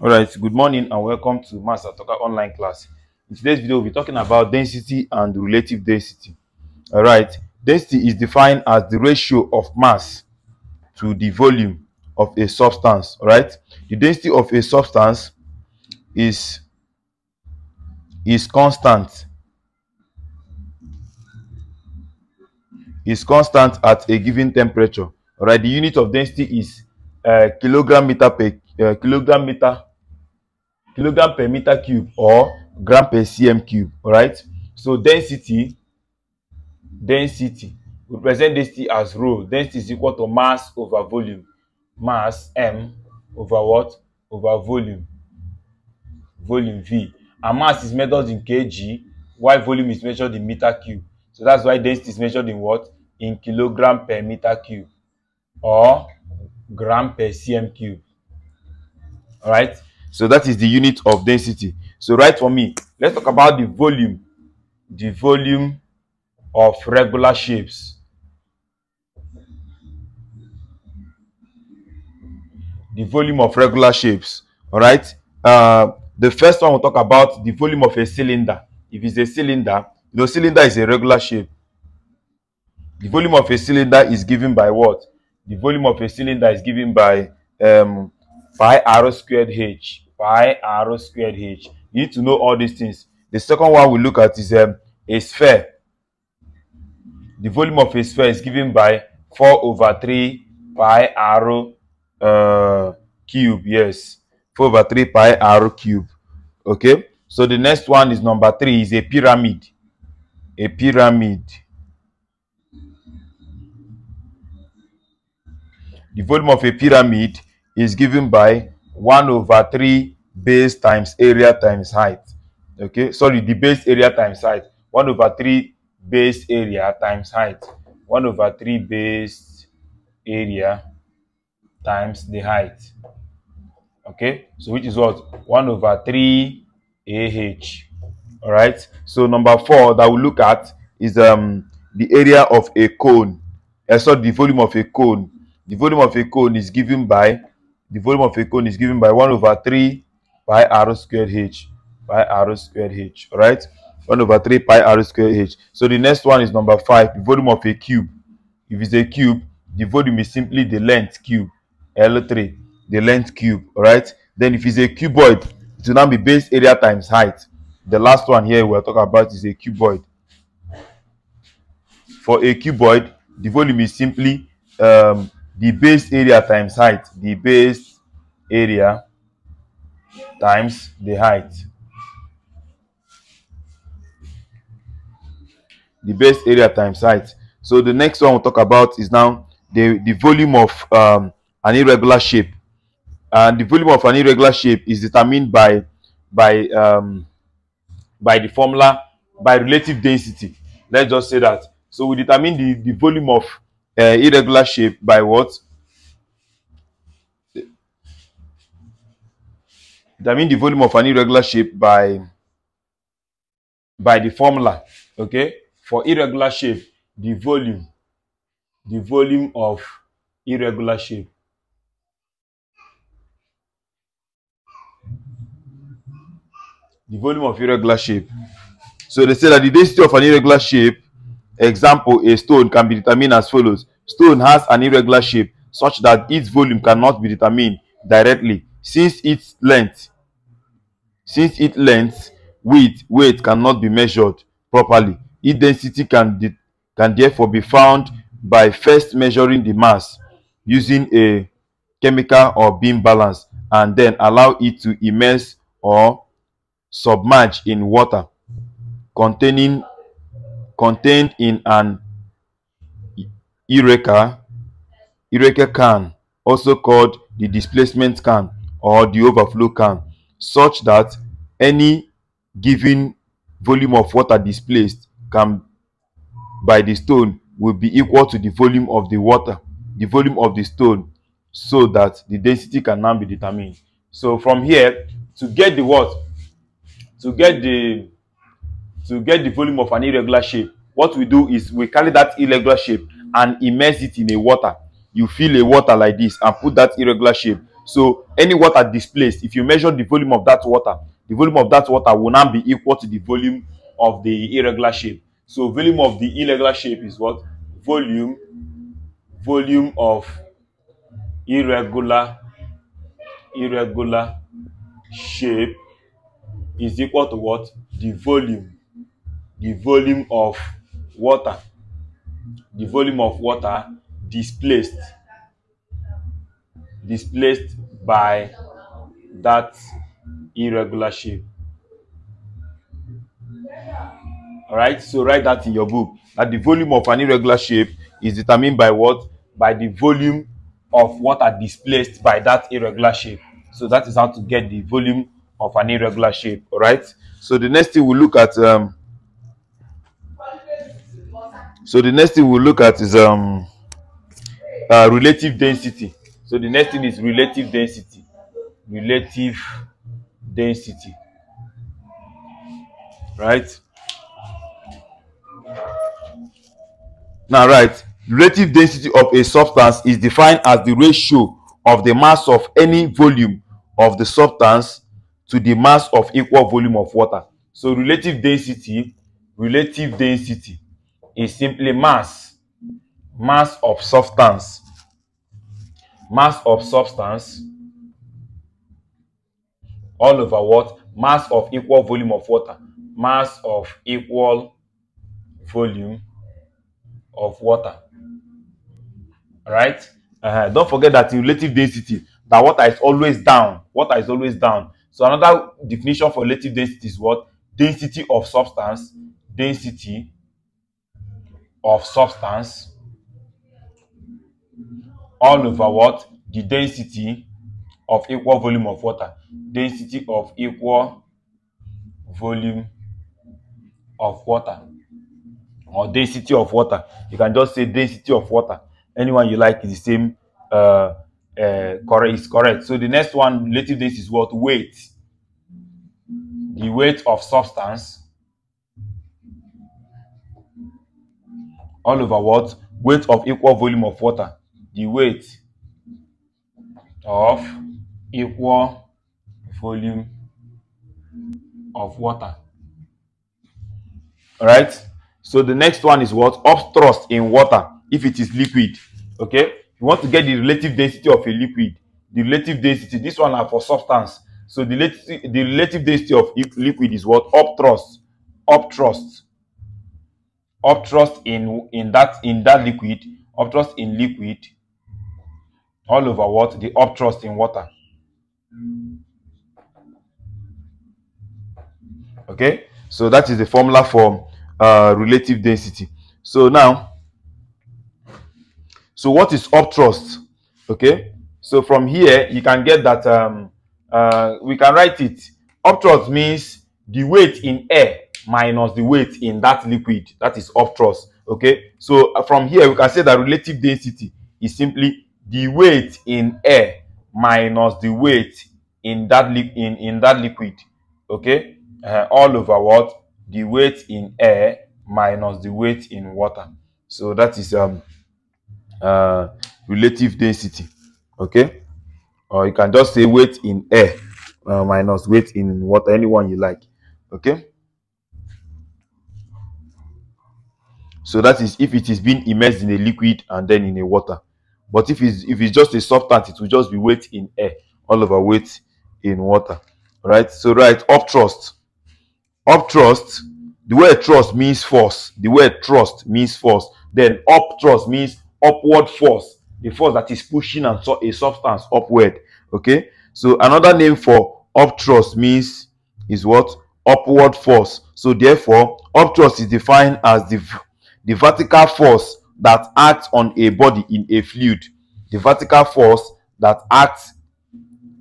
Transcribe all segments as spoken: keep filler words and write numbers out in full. All right, good morning and welcome to Maths Atoka online class. In today's video, we'll be talking about density and relative density. All right, density is defined as the ratio of mass to the volume of a substance. All right, the density of a substance is is constant is constant at a given temperature. All right, the unit of density is uh, kilogram meter per uh, kilogram meter kilogram per meter cube or gram per cm cube. All right, so density density we represent density as rho. Density is equal to mass over volume, mass m over what over volume volume v, and mass is measured in kg while volume is measured in meter cube. So that's why density is measured in what in kilogram per meter cube or gram per cm cube. All right, so that is the unit of density. So right, for me, let's talk about the volume the volume of regular shapes the volume of regular shapes. All right, uh the first one we'll talk about the volume of a cylinder. If it's a cylinder, you know, cylinder is a regular shape. The volume of a cylinder is given by what? The volume of a cylinder is given by um, pi r squared h. Pi r squared h. You need to know all these things. The second one we look at is um, a sphere. The volume of a sphere is given by four over three pi r uh, cube. Yes. four over three pi r cube. Okay, so the next one is number three, is a pyramid. A pyramid the volume of a pyramid is given by one over three base times area times height. Okay, sorry, the base area times height. one over three base area times height. one over three base area times the height. Okay, so which is what? one over three ah. All right, so number four that we look at is um the area of a cone. I uh, saw the volume of a cone. The volume of a cone is given by the volume of a cone is given by one over three pi r squared h pi r squared h. All right, one over three pi r squared h. So the next one is number five, the volume of a cube. If it's a cube, the volume is simply the length cube, L three. The length cube. All right, then if it's a cuboid, it will now be base area times height. The last one here we're talking about is a cuboid. For a cuboid, the volume is simply um the base area times height. The base area times the height. The base area times height. So the next one we'll talk about is now the the volume of um an irregular shape. And the volume of an irregular shape is determined by by um, by the formula by relative density. Let's just say that. So we determine the, the volume of uh, irregular shape by what? Determine the volume of an irregular shape by by the formula. Okay, for irregular shape, the volume the volume of irregular shape. The volume of irregular shape. So they say that the density of an irregular shape, example a stone, can be determined as follows. Stone has an irregular shape such that its volume cannot be determined directly, since its length, since its length, width, weight cannot be measured properly. Its density can de can therefore be found by first measuring the mass using a chemical or beam balance, and then allow it to immerse or submerge in water containing contained in an Eureka Eureka can, also called the displacement can or the overflow can, such that any given volume of water displaced can by the stone will be equal to the volume of the water the volume of the stone, so that the density can now be determined. So from here, to get the what To get the to get the volume of an irregular shape, what we do is we carry that irregular shape and immerse it in a water. You fill a water like this and put that irregular shape So any water displaced, if you measure the volume of that water, the volume of that water will now be equal to the volume of the irregular shape. So volume of the irregular shape is what? Volume, volume of irregular, irregular shape is equal to what? The volume, the volume of water, the volume of water displaced, displaced by that irregular shape. All right, so write that in your book, that the volume of an irregular shape is determined by what? By the volume of water displaced by that irregular shape. So that is how to get the volume of an irregular shape. All right, so the next thing we'll look at um so the next thing we'll look at is um uh, relative density. So the next thing is relative density. Relative density, right? Now, right, relative density of a substance is defined as the ratio of the mass of any volume of the substance to the mass of equal volume of water. So relative density, relative density is simply mass, mass of substance, mass of substance all over what? Mass of equal volume of water, mass of equal volume of water. All right, uh, don't forget that in relative density, that water is always down, water is always down. So another definition for relative density is what? Density of substance, density of substance all over what? The density of equal volume of water, density of equal volume of water, or density of water. You can just say density of water, anyone you like is the same. uh, uh correct is correct. So the next one, relative density, is what? Weight, the weight of substance all over what? Weight of equal volume of water, the weight of equal volume of water. All right, so the next one is what? Upthrust in water, if it is liquid. Okay, you want to get the relative density of a liquid, the relative density, this one are for substance. So the, the relative density of liquid is what? Upthrust, upthrust, upthrust in in that in that liquid, upthrust in liquid all over what? The upthrust in water. Okay, so that is the formula for uh, relative density. So now, so what is upthrust? Okay, so from here you can get that um, uh, we can write it. Upthrust means the weight in air minus the weight in that liquid. That is upthrust. Okay, so from here we can say that relative density is simply the weight in air minus the weight in that li in in that liquid. Okay, uh, all over what? The weight in air minus the weight in water. So that is um. Uh, relative density. Okay, or you can just say weight in air uh, minus weight in water, anyone you like. Okay, so that is if it is being immersed in a liquid and then in a water. But if it's if it's just a substance, it will just be weight in air all over weight in water. All right, so right, upthrust, upthrust, the word thrust means force, the word thrust means force. Then upthrust means upward force, the force that is pushing and so a substance upward. Okay, so another name for upthrust means is what? Upward force. So therefore upthrust is defined as the the vertical force that acts on a body in a fluid, the vertical force that acts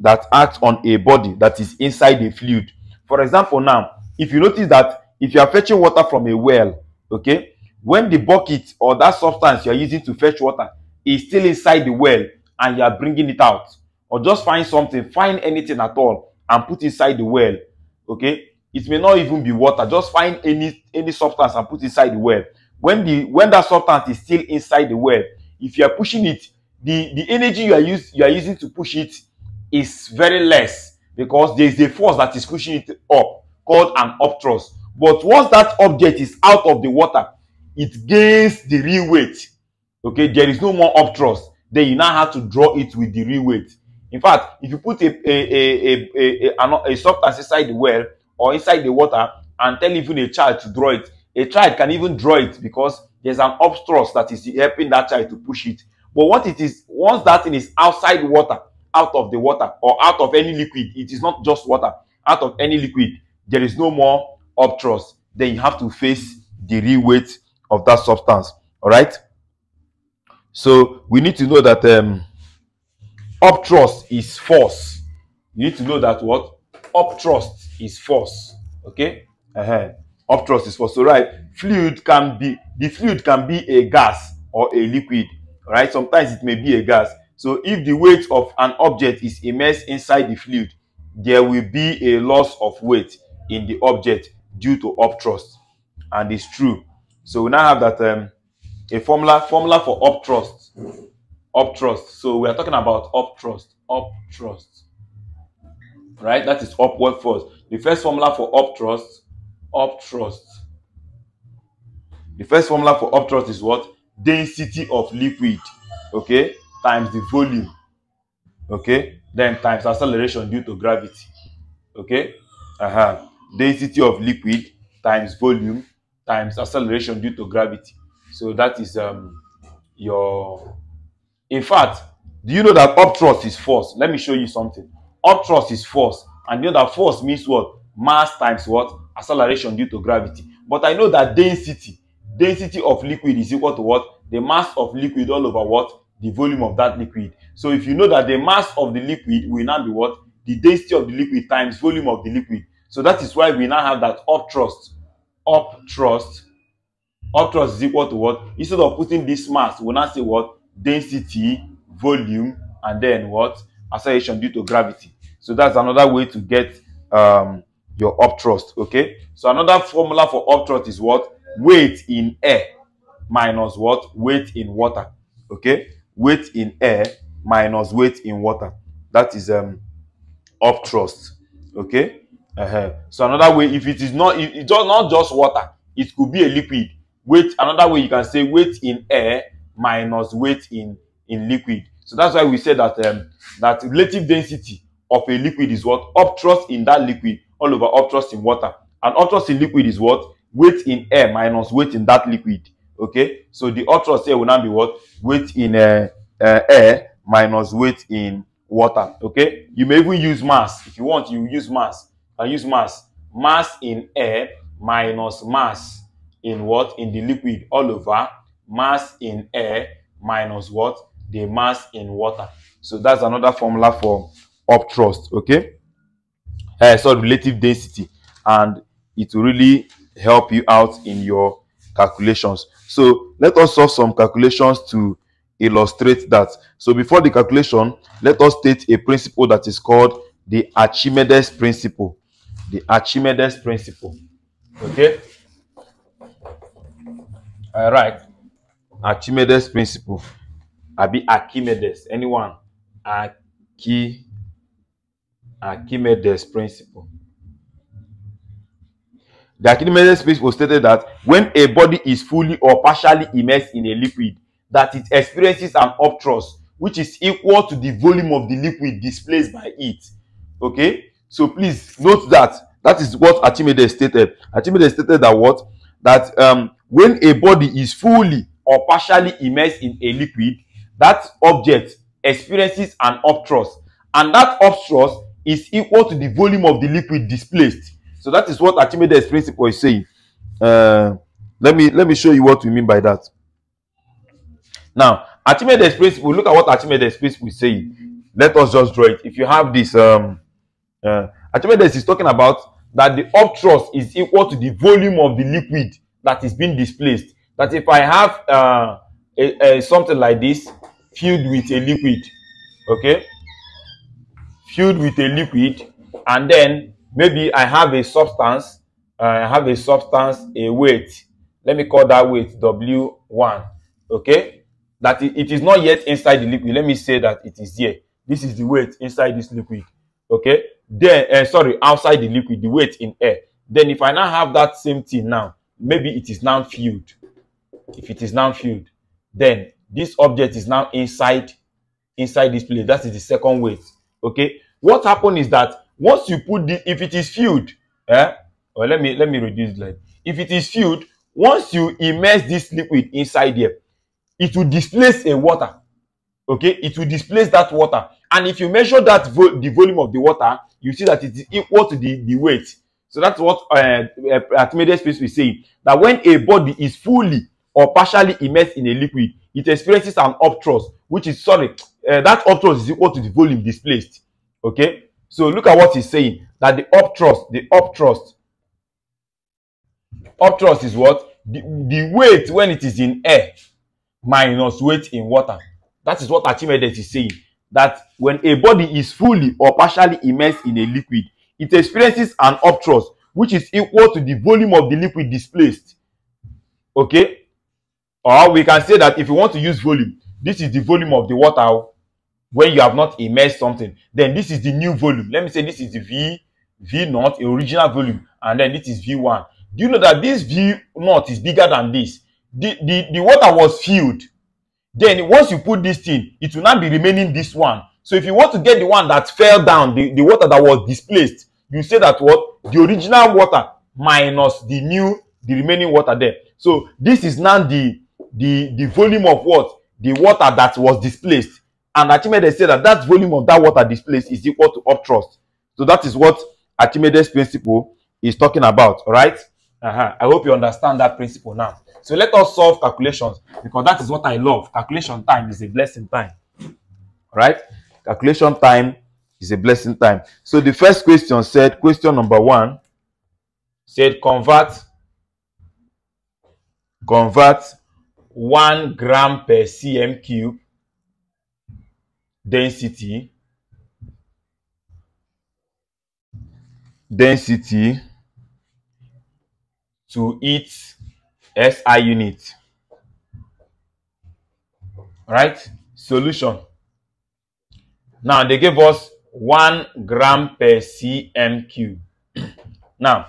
that acts on a body that is inside a fluid. For example, now if you notice that if you are fetching water from a well, okay, when the bucket or that substance you are using to fetch water is still inside the well and you are bringing it out, or just find something, find anything at all and put inside the well. Okay, it may not even be water, just find any any substance and put inside the well. When the when that substance is still inside the well, if you are pushing it, the the energy you are use you are using to push it is very less because there is a force that is pushing it up called an upthrust. But once that object is out of the water, it gains the real weight. Okay, there is no more upthrust. Then you now have to draw it with the real weight. In fact, if you put a a a a, a, a substance inside the well or inside the water and tell even a child to draw it, a child can even draw it because there's an upthrust that is helping that child to push it. But what it is, once that thing is outside water, out of the water or out of any liquid, it is not just water, out of any liquid, there is no more upthrust. Then you have to face the real weight of that substance. All right. So we need to know that um, upthrust is force. You need to know that what upthrust is force. Okay. Uh-huh. Upthrust is force. So right, fluid can be the fluid can be a gas or a liquid. All right. Sometimes it may be a gas. So if the weight of an object is immersed inside the fluid, there will be a loss of weight in the object due to upthrust, and it's true. So we now have that um, a formula formula for upthrust. Upthrust. So we are talking about upthrust. Upthrust. Right? That is upward force. The first formula for upthrust. Upthrust. The first formula for upthrust is what? Density of liquid. Okay, times the volume. Okay, then times acceleration due to gravity. Okay, uh-huh. Density of liquid times volume times acceleration due to gravity. So that is um your. In fact, do you know that upthrust is force? Let me show you something. Upthrust is force, and you know that force means what? Mass times what? Acceleration due to gravity. But I know that density, density of liquid is equal to what? The mass of liquid all over what? The volume of that liquid. So if you know that the mass of the liquid will now be what? The density of the liquid times volume of the liquid. So that is why we now have that upthrust. Upthrust. Upthrust is equal to what? Instead of putting this mass, we now say what? Density, volume, and then what? Acceleration due to gravity. So that's another way to get um, your upthrust. Okay. So another formula for upthrust is what? Weight in air minus what? Weight in water. Okay. Weight in air minus weight in water. That is um upthrust. Okay. Uh-huh. So another way, if it is not, if it's not just water, it could be a liquid. Weight, another way you can say weight in air minus weight in in liquid. So that's why we say that um, that relative density of a liquid is what? Upthrust in that liquid all over upthrust in water. And upthrust in liquid is what? Weight in air minus weight in that liquid. Okay, so the upthrust here will now be what? Weight in uh, uh, air minus weight in water. Okay, you may even use mass if you want. You use mass. I use mass, mass in air minus mass in what? In the liquid all over mass in air minus what? The mass in water. So that's another formula for upthrust. Okay, uh, so relative density, and it will really help you out in your calculations. So let us solve some calculations to illustrate that. So before the calculation, let us state a principle that is called the Archimedes principle. The Archimedes principle. Okay. All right. Archimedes principle. I be Archimedes. Anyone? Archi. Archimedes principle. The Archimedes principle stated that when a body is fully or partially immersed in a liquid, that it experiences an upthrust, which is equal to the volume of the liquid displaced by it. Okay. So please note that that is what Archimedes stated. Archimedes stated that what? That um, when a body is fully or partially immersed in a liquid, that object experiences an upthrust, and that upthrust is equal to the volume of the liquid displaced. So that is what Archimedes' principle is saying. Uh, let me let me show you what we mean by that. Now, Archimedes' principle. Look at what Archimedes' principle is saying. Let us just draw it. If you have this. Um, Uh, Archimedes is talking about that the upthrust is equal to the volume of the liquid that is being displaced. That if I have uh, a, a, something like this filled with a liquid, okay, filled with a liquid, and then maybe I have a substance, uh, I have a substance, a weight. Let me call that weight W one, okay, that it, it is not yet inside the liquid. Let me say that it is here. This is the weight inside this liquid, okay? Then, uh, sorry, outside the liquid, the weight in air. Then if I now have that same thing now, maybe it is now filled. If it is now filled, then this object is now inside, inside this plate. That is the second weight, okay? What happened is that once you put the, if it is filled, eh? Well, let me, let me reduce that. If it is filled, once you immerse this liquid inside here, it will displace a water, okay? It will displace that water. And if you measure that vo the volume of the water, you see that it is equal to the, the weight. So that's what uh, Archimedes space is saying, that when a body is fully or partially immersed in a liquid, it experiences an upthrust, which is, sorry, uh, that upthrust is equal to the volume displaced, okay? So look at what he's saying, that the upthrust, the upthrust, upthrust is what? The, the weight when it is in air minus weight in water. That is what Archimedes is saying, that when a body is fully or partially immersed in a liquid, it experiences an upthrust, which is equal to the volume of the liquid displaced, okay? Or we can say that if you want to use volume, this is the volume of the water when you have not immersed something. Then this is the new volume. Let me say this is the V, V naught, original volume. And then this is V one. Do you know that this V naught is bigger than this? The, the, the water was filled. Then once you put this thing, it will not be remaining this one. So if you want to get the one that fell down, the, the water that was displaced, you say that what? The original water minus the new, the remaining water there. So this is now the The, the volume of what? The water that was displaced. And Archimedes said that that volume of that water displaced is equal to upthrust. So that is what Archimedes' principle is talking about, all right? Uh-huh. I hope you understand that principle now. So let us solve calculations, because that is what I love. Calculation time is a blessing time, all right? Calculation time is a blessing time. So the first question said, question number one, said convert, convert, one gram per cm cube density density to its S I unit. Right? Solution. Now they gave us one gram per cm cube. Now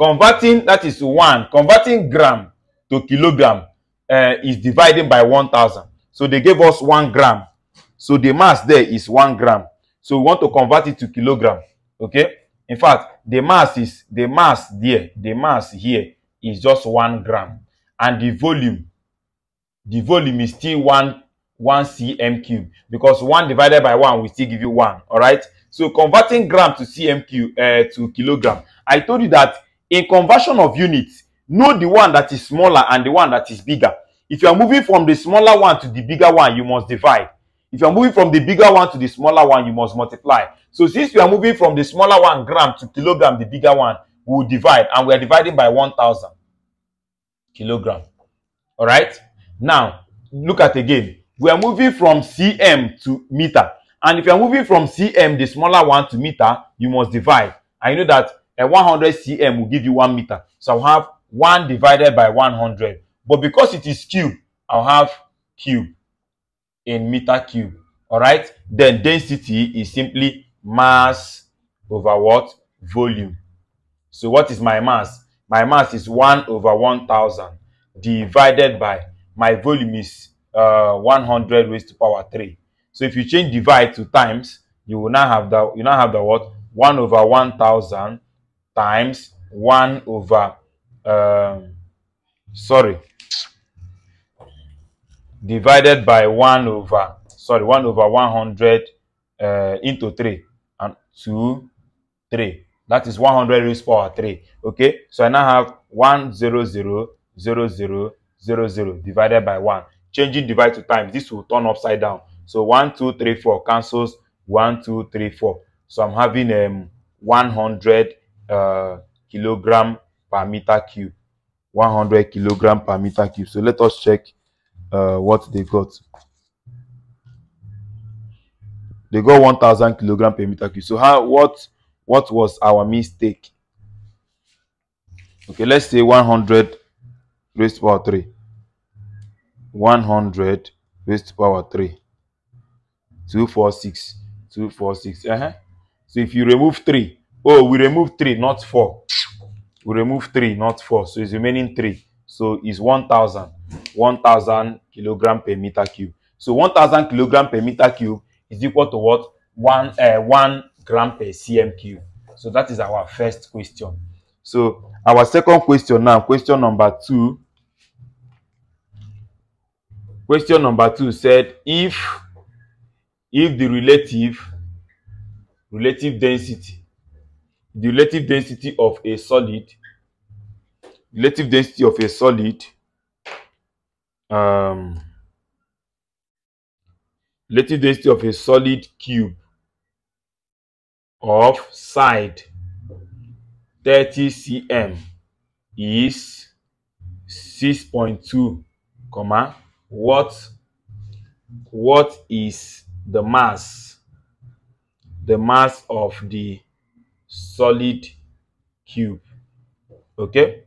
converting, that is one, converting gram to kilogram Uh, is divided by one thousand. So they gave us one gram. So the mass there is one gram. So we want to convert it to kilogram. Okay. In fact, the mass is the mass there. The mass here is just one gram, and the volume, the volume is still one one cm cube, because one divided by one will still give you one. All right. So converting gram to cm cube uh, to kilogram. I told you that in conversion of units, know the one that is smaller and the one that is bigger. If you are moving from the smaller one to the bigger one, you must divide. If you are moving from the bigger one to the smaller one, you must multiply. So since we are moving from the smaller one gram to kilogram, the bigger one, we will divide, and we are dividing by one thousand kilogram. All right. Now look at again. We are moving from cm to meter, and if you are moving from cm, the smaller one, to meter, you must divide. I know that a one hundred centimeters will give you one meter. So I'll have one divided by one hundred, but because it is cube, I'll have cube in meter cube. All right. Then density is simply mass over what? Volume. So what is my mass? My mass is one over one thousand divided by, my volume is uh, one hundred raised to power three. So if you change divide to times, you will now have the, you now have the what? one over one thousand times one over Um, sorry, divided by one over, sorry, one over one hundred uh, into three, and two, three. That is one hundred raised power three. Okay, so I now have one zero zero zero zero zero zero divided by one. Changing divide to times, this will turn upside down. So one two three four cancels one two three four. So I'm having um one hundred uh, kilogram per meter cube, one hundred kilogram per meter cube. So let us check uh, what they got. They got one thousand kilogram per meter cube. So how, what what was our mistake? Okay, let's say one hundred raised to power three. one hundred raised to power three. two, four, six. two, four, six. Uh-huh. So if you remove three, oh, we remove three, not four. We remove three, not four. So it's remaining three. So it's one thousand. one thousand kilogram per meter cube. So one thousand kilogram per meter cube is equal to what? One, uh, one gram per cm cube. So that is our first question. So our second question now, question number two. Question number two said, if, if the relative, relative density, the relative density of a solid, relative density of a solid, um, relative density of a solid cube of side thirty centimeters is six point two, comma, what what is the mass the mass of the solid cube? Okay,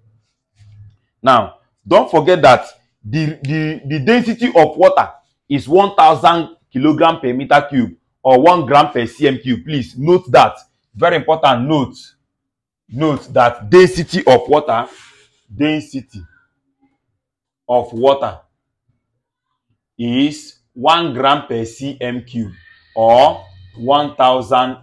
now don't forget that the the, the density of water is one thousand kilogram per meter cube or one gram per cm cube. Please note that, very important. Note note that density of water density of water is one gram per cm cube or one thousand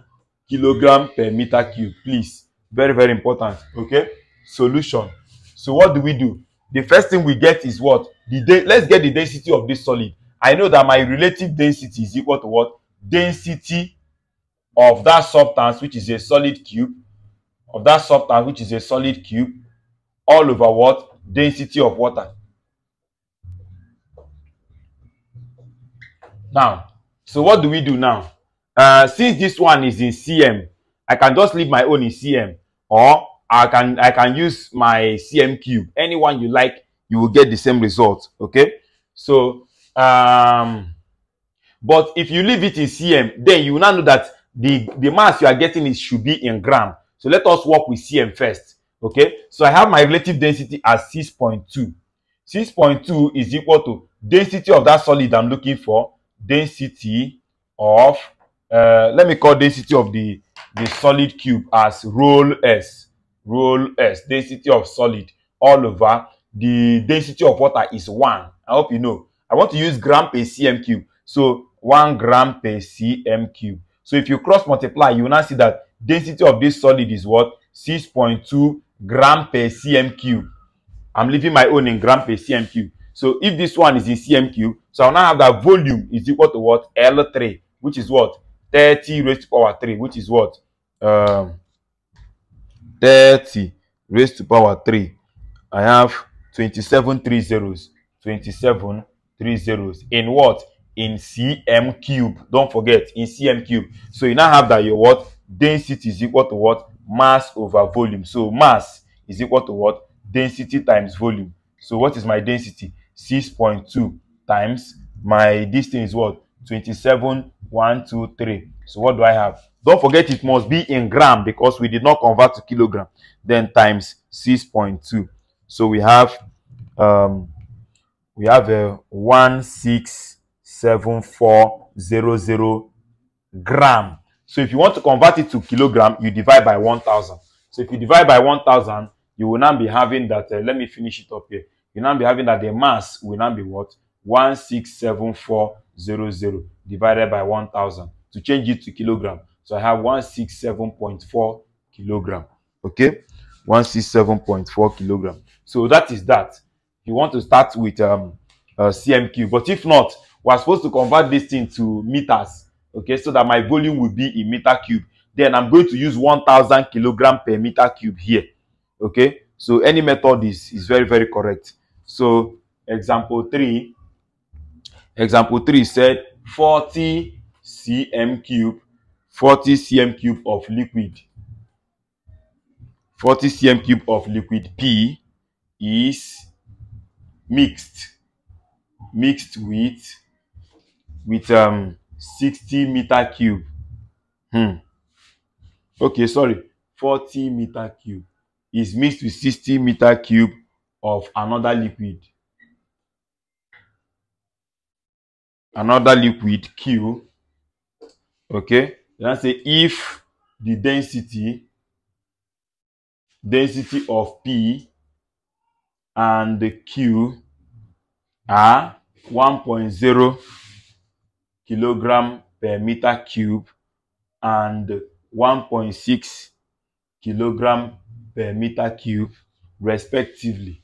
kilogram per meter cube. Please, very very important. Okay, solution. So what do we do? The first thing we get is what? The let's get the density of this solid. I know that my relative density is equal to what? Density of that substance, which is a solid cube, of that substance which is a solid cube, all over what? Density of water. Now, so what do we do now? Uh, since this one is in cm, I can just leave my own in cm, or I can I can use my cm cube. Anyone you like, you will get the same result. Okay, so um, but if you leave it in cm, then you will now know that the the mass you are getting is should be in gram. So let us work with cm first. Okay, so I have my relative density as six point two. six point two is equal to density of that solid I'm looking for. Density of uh, let me call density of the the solid cube as roll s roll s density of solid all over. The density of water is one. I hope you know I want to use gram per cm cube, so one gram per cm cube. So if you cross multiply, you will now see that density of this solid is what? six point two gram per cm cube. I'm leaving my own in gram per cm cube. So if this one is in cm cube, so I now have that volume is equal to what? L three, which is what? thirty raised to power three, which is what? Um, thirty raised to power three. I have twenty-seven three zeros. twenty-seven three zeros. In what? In cm cube. Don't forget, in cm cube. So you now have that your what? Density is equal to what? Mass over volume. So mass is equal to what? Density times volume. So what is my density? six point two times my distance is what? twenty-seven, one, two, three. So what do I have? Don't forget it must be in gram because we did not convert to kilogram. Then times six point two. So we have um we have a one six seven four zero zero gram. So if you want to convert it to kilogram, you divide by one thousand. So if you divide by one thousand, you will now be having that. Uh, let me finish it up here. You now be having that the mass will now be what? one six seven four zero zero divided by one thousand to change it to kilogram. So I have one sixty-seven point four kilogram. Okay, one sixty-seven point four kilogram. So that is that. You want to start with um uh, cm cube, but if not, we're supposed to convert this thing to meters. Okay, so that my volume will be in meter cube. Then I'm going to use one thousand kilogram per meter cube here. Okay, so any method is is very very correct. So example three, example three said forty cm cube, forty cm cube of liquid, forty cm cube of liquid P is mixed mixed with with um sixty meter cube. Hmm. Okay, sorry, forty meter cube is mixed with sixty meter cube of another liquid. Another liquid Q Okay, let's say if the density density of P and the Q are one point zero kilogram per meter cube and one point six kilogram per meter cube respectively.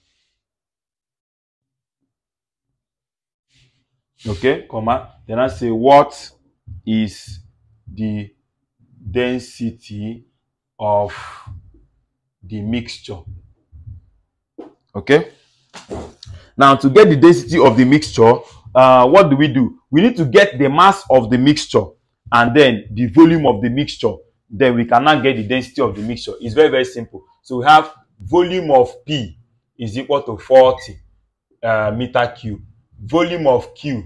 Okay, comma. Then I say, what is the density of the mixture? Okay. Now, to get the density of the mixture, uh, what do we do? We need to get the mass of the mixture and then the volume of the mixture. Then we cannot get the density of the mixture. It's very, very simple. So we have volume of P is equal to forty uh, meter cube. Volume of Q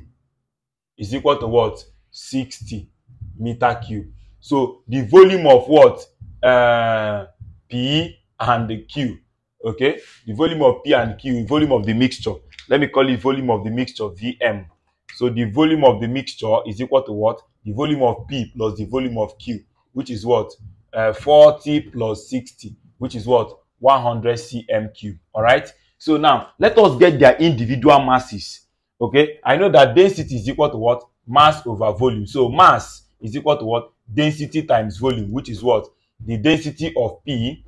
is equal to what? sixty meter cube. So the volume of what? Uh, P and the Q. Okay, the volume of P and Q, volume of the mixture. Let me call it volume of the mixture, V M. So the volume of the mixture is equal to what? The volume of P plus the volume of Q, which is what? Uh, forty plus sixty, which is what? one hundred cm cube. All right. So now let us get their individual masses. Okay, I know that density is equal to what? Mass over volume. So mass is equal to what? Density times volume, which is what? The density of P,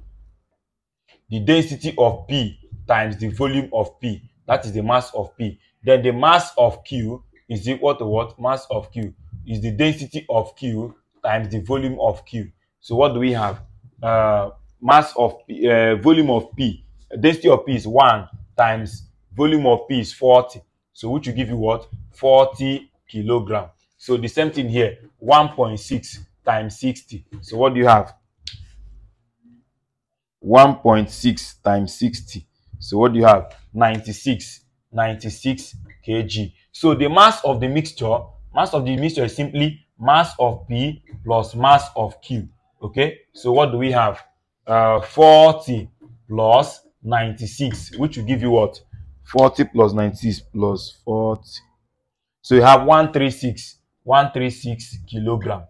the density of P times the volume of P. That is the mass of P. Then the mass of Q is equal to what? Mass of Q is the density of Q times the volume of Q. So what do we have? Uh, mass of P, uh, volume of P. Density of P is one times volume of P is forty. So which will give you what? forty kilogram. So the same thing here, one point six times sixty. So what do you have? one point six times sixty. So what do you have? ninety-six. ninety-six kg. So the mass of the mixture, mass of the mixture is simply mass of P plus mass of Q. Okay. So what do we have? Uh, forty plus ninety-six, which will give you what? forty plus ninety-six plus forty. So you have one hundred thirty-six. one hundred thirty-six kilogram.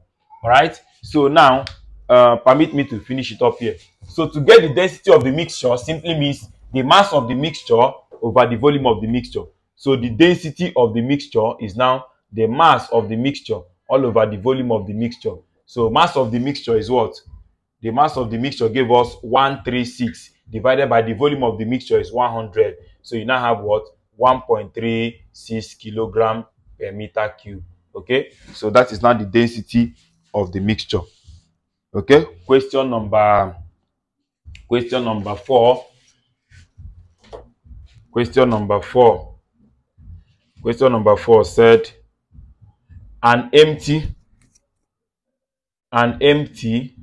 All right. So now, uh, permit me to finish it up here. So to get the density of the mixture simply means the mass of the mixture over the volume of the mixture. So the density of the mixture is now the mass of the mixture all over the volume of the mixture. So mass of the mixture is what? The mass of the mixture gave us one hundred thirty-six divided by the volume of the mixture is one hundred. So you now have what? one point three six kilogram per meter cube. Okay, so that is now the density of the mixture. Okay, question number question number four. Question number four. Question number four said an empty an empty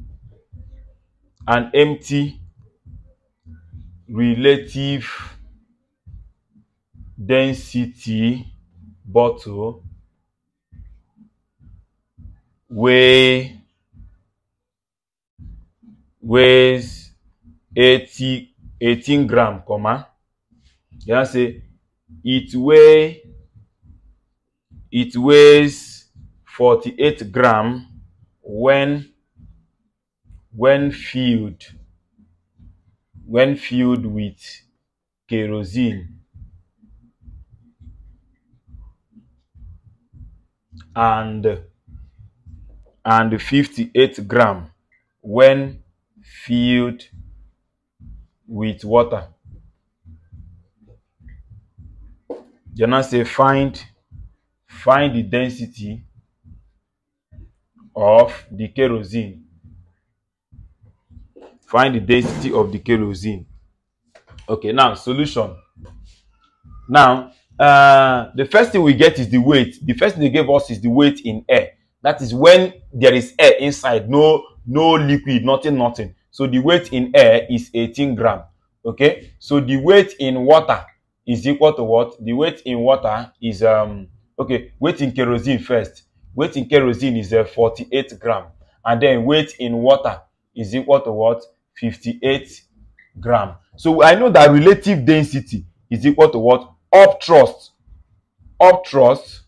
an empty relative density bottle weigh, weighs eighteen gram, comma. You can say it weigh it weighs forty-eight gram when when filled when filled with kerosene and and fifty-eight gram when filled with water. You now say find find the density of the kerosene. Find the density of the kerosene. Okay, now solution. Now uh the first thing we get is the weight. The first thing they gave us is the weight in air. That is when there is air inside, no no liquid, nothing nothing. So the weight in air is eighteen gram. Okay, so the weight in water is equal to what? The weight in water is um okay, weight in kerosene first. Weight in kerosene is uh, forty-eight gram, and then weight in water is equal to what? fifty-eight gram. So I know that relative density is equal to what? Up thrust, up thrust,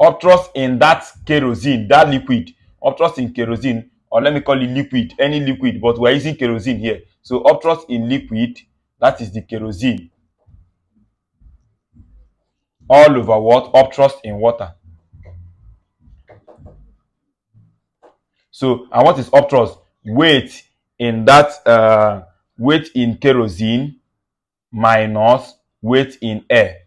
up thrust in that kerosene, that liquid. obtrust in kerosene, or let me call it liquid, any liquid, but we're using kerosene here. So obtrust in liquid, that is the kerosene, all over what? Obtrust in water. So, and what is obtrust? Weight in that, uh, weight in kerosene minus weight in air,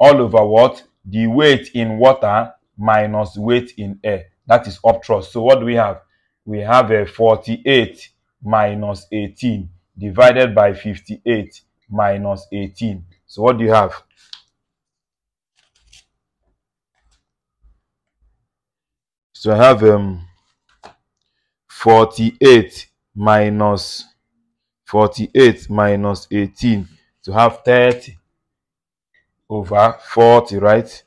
all over what? The weight in water minus weight in air. That is obtrust. So what do we have? We have a forty-eight minus eighteen divided by fifty-eight minus eighteen. So what do you have? So I have um, forty-eight minus forty-eight minus eighteen to have thirty over forty, right?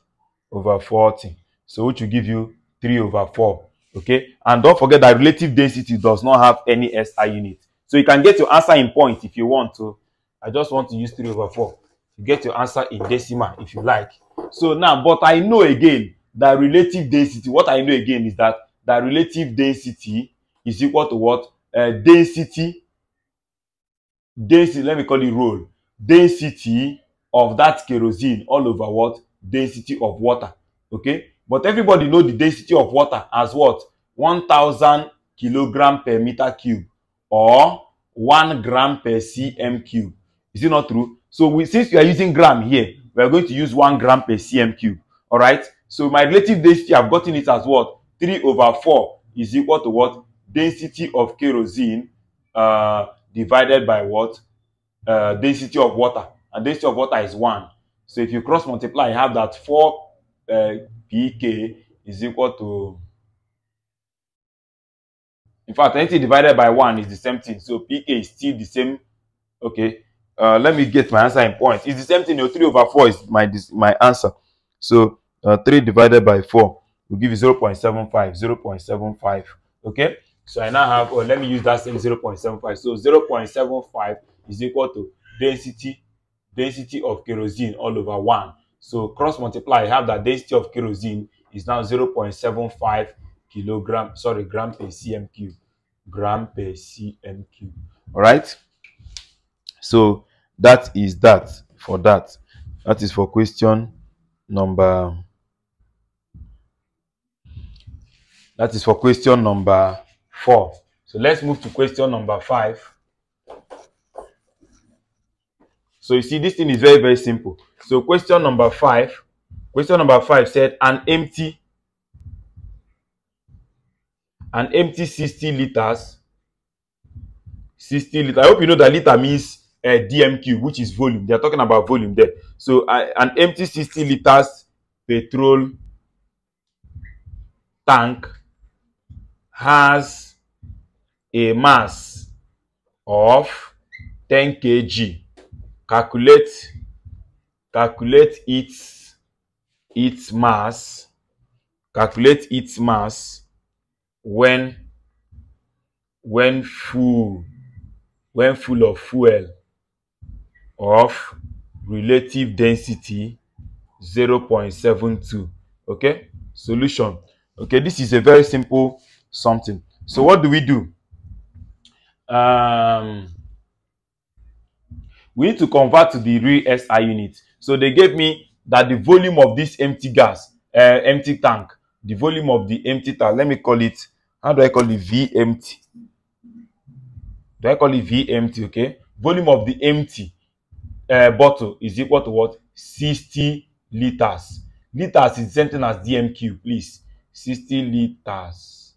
Over forty. So which will give you three over four. Okay, and don't forget that relative density does not have any S I unit. So you can get your answer in points if you want to. I just want to use three over four. You get your answer in decimal if you like. So now, but I know again that relative density, what I know again is that that relative density is equal to what? Uh, density, density, let me call it roll. Density of that kerosene all over what? Density of water. Okay. But everybody knows the density of water as what? one thousand kilogram per meter cube or one gram per cm cube. Is it not true? So we, since you are using gram here, we are going to use one gram per cm cube. All right. So my relative density, I've gotten it as what? three over four is equal to what? Density of kerosene uh, divided by what? Uh, density of water. And density of water is one. So if you cross multiply, you have that four. Uh, P K is equal to, in fact, anything divided by one is the same thing. So P K is still the same. Okay, uh, let me get my answer in points. It's the same thing. Your three over four is my this, my answer. So uh, three divided by four will give you zero point seven five. zero point seven five. Okay. So I now have. Oh, let me use that same zero point seven five. So zero point seven five is equal to density density of kerosene all over one. So cross multiply, I have that density of kerosene is now zero point seven five kilogram, sorry, gram per cm cube, gram per cm cube. All right. So that is that for that. That is for question number. That is for question number four. So let's move to question number five. So you see, this thing is very, very simple. So question number five, question number five said an empty, an empty sixty liters, sixty liters. I hope you know that liter means uh, D M cube, which is volume. They are talking about volume there. So uh, an empty sixty liters petrol tank has a mass of ten kilograms. Calculate, calculate its its mass. Calculate its mass when when full when full of fuel of relative density zero point seven two. Okay, solution. Okay, this is a very simple something. So what do we do? Um. We need to convert to the real S I unit. So they gave me that the volume of this empty gas, uh, empty tank, the volume of the empty tank, let me call it, how do I call it? V empty. Do I call it V empty? Okay. Volume of the empty uh, bottle is equal to what? sixty liters. Liters is the same thing as D M Q, please. sixty liters,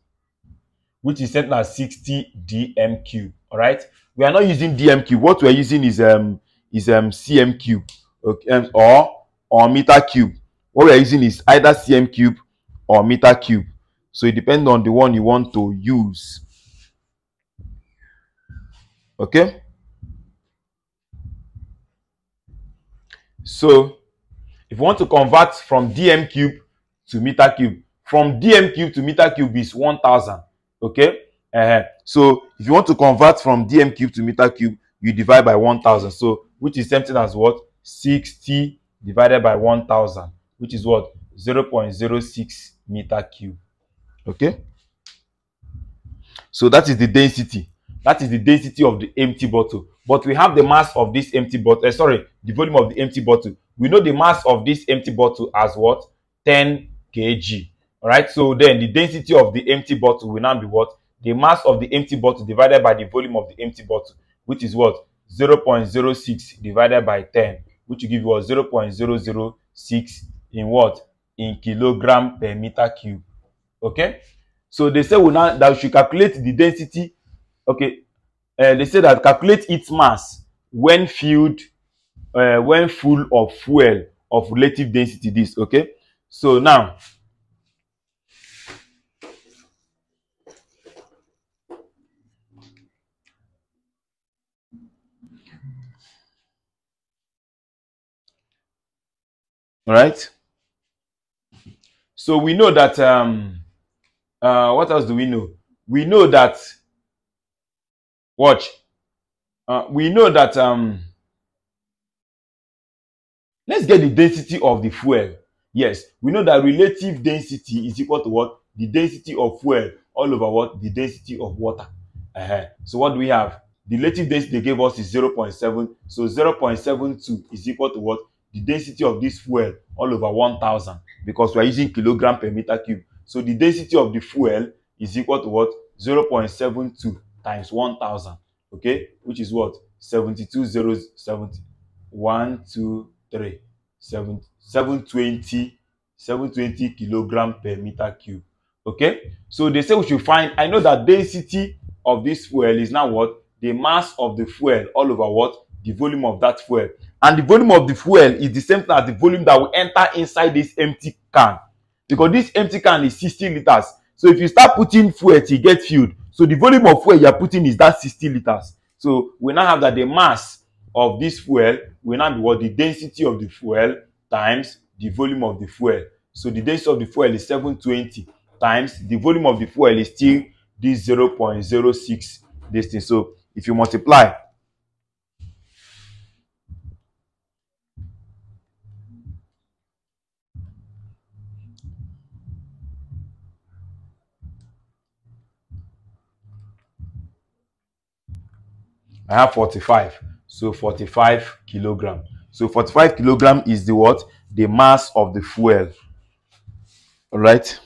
which is the same thing as sixty D M Q. All right. We are not using D M Q. What we are using is um is um C M cube, okay, or or meter cube. What we are using is either C M cube or meter cube. So it depends on the one you want to use. Okay. So if you want to convert from D M cube to meter cube, from D M cube to meter cube is one thousand. Okay. Uh-huh. So if you want to convert from D M cube to meter cube, you divide by one thousand. So which is same thing as what? sixty divided by one thousand, which is what? zero point zero six meter cube. Okay. So that is the density. That is the density of the empty bottle. But we have the mass of this empty bottle. Uh, sorry, the volume of the empty bottle. We know the mass of this empty bottle as what? ten kilograms. All right. So then the density of the empty bottle will now be what? The mass of the empty bottle divided by the volume of the empty bottle, which is what? zero point zero six divided by ten, which will give you what? zero point zero zero six in what? In kilogram per meter cube. Okay. So they say we now that we should calculate the density. Okay, uh, they say that calculate its mass when filled, uh, when full of fuel of relative density. This, okay. So now, all right. So we know that. Um, uh, what else do we know? We know that. Watch. Uh, we know that. Um, let's get the density of the fuel. Yes, we know that relative density is equal to what? The density of fuel all over what? The density of water. Uh-huh. So what do we have? The relative density they gave us is zero point seven. So zero point seven two is equal to what? The density of this fuel all over one thousand, because we are using kilogram per meter cube. So the density of the fuel is equal to what? zero point seven two. Times one thousand, okay, which is what? seventy-two zeros, seventy, one, two, three, seven, seven twenty, seven twenty kilogram per meter cube, okay? So they say we should find, I know that density of this fuel is now what? The mass of the fuel all over what? The volume of that fuel. And the volume of the fuel is the same thing as the volume that will enter inside this empty can. Because this empty can is sixty liters. So if you start putting fuel till you get filled, so the volume of fuel you are putting is that sixty liters. So we now have that the mass of this fuel will now be what? The density of the fuel times the volume of the fuel. So the density of the fuel is seven twenty times the volume of the fuel is still this zero point zero six distance. So if you multiply, I have forty-five. So forty-five kilogram. So forty-five kilogram is the what? The mass of the fuel. All right.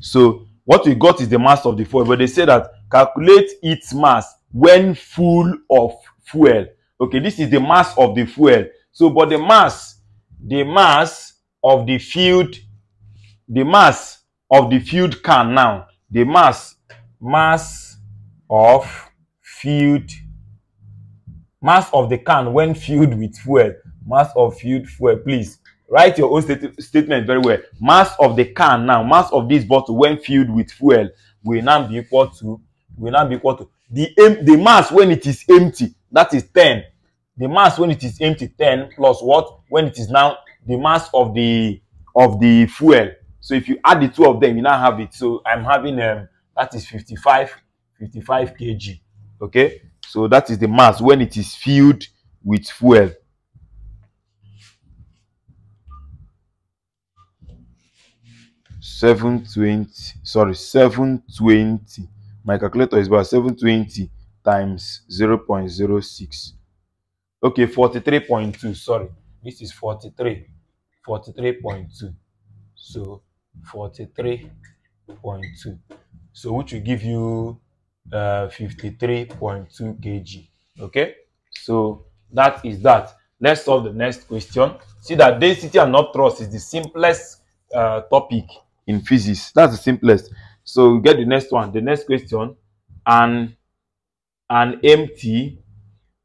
So what we got is the mass of the fuel. But they say that calculate its mass when full of fuel. Okay, this is the mass of the fuel. So, but the mass, the mass of the filled, the mass of the filled can now, the mass, mass of filled, mass of the can when filled with fuel, mass of filled fuel, please write your own stat statement very well. Mass of the can now, mass of this bottle when filled with fuel will now be equal to, will now be equal to the, the mass when it is empty, that is ten. The mass when it is empty, ten plus what? When it is now the mass of the, of the fuel. So if you add the two of them, you now have it. So I'm having, um, that is fifty-five, fifty-five kilograms. Okay, so that is the mass when it is filled with fuel. seven twenty, sorry, seven twenty. My calculator is about seven twenty times zero point zero six. Okay, forty-three point two, sorry. This is forty-three, forty-three point two. So, forty-three point two. So, which will give you uh fifty-three point two kilograms. Okay, so that is that. Let's solve the next question. See that density and not thrust is the simplest uh topic in physics. That's the simplest. So we get the next one, the next question. An an empty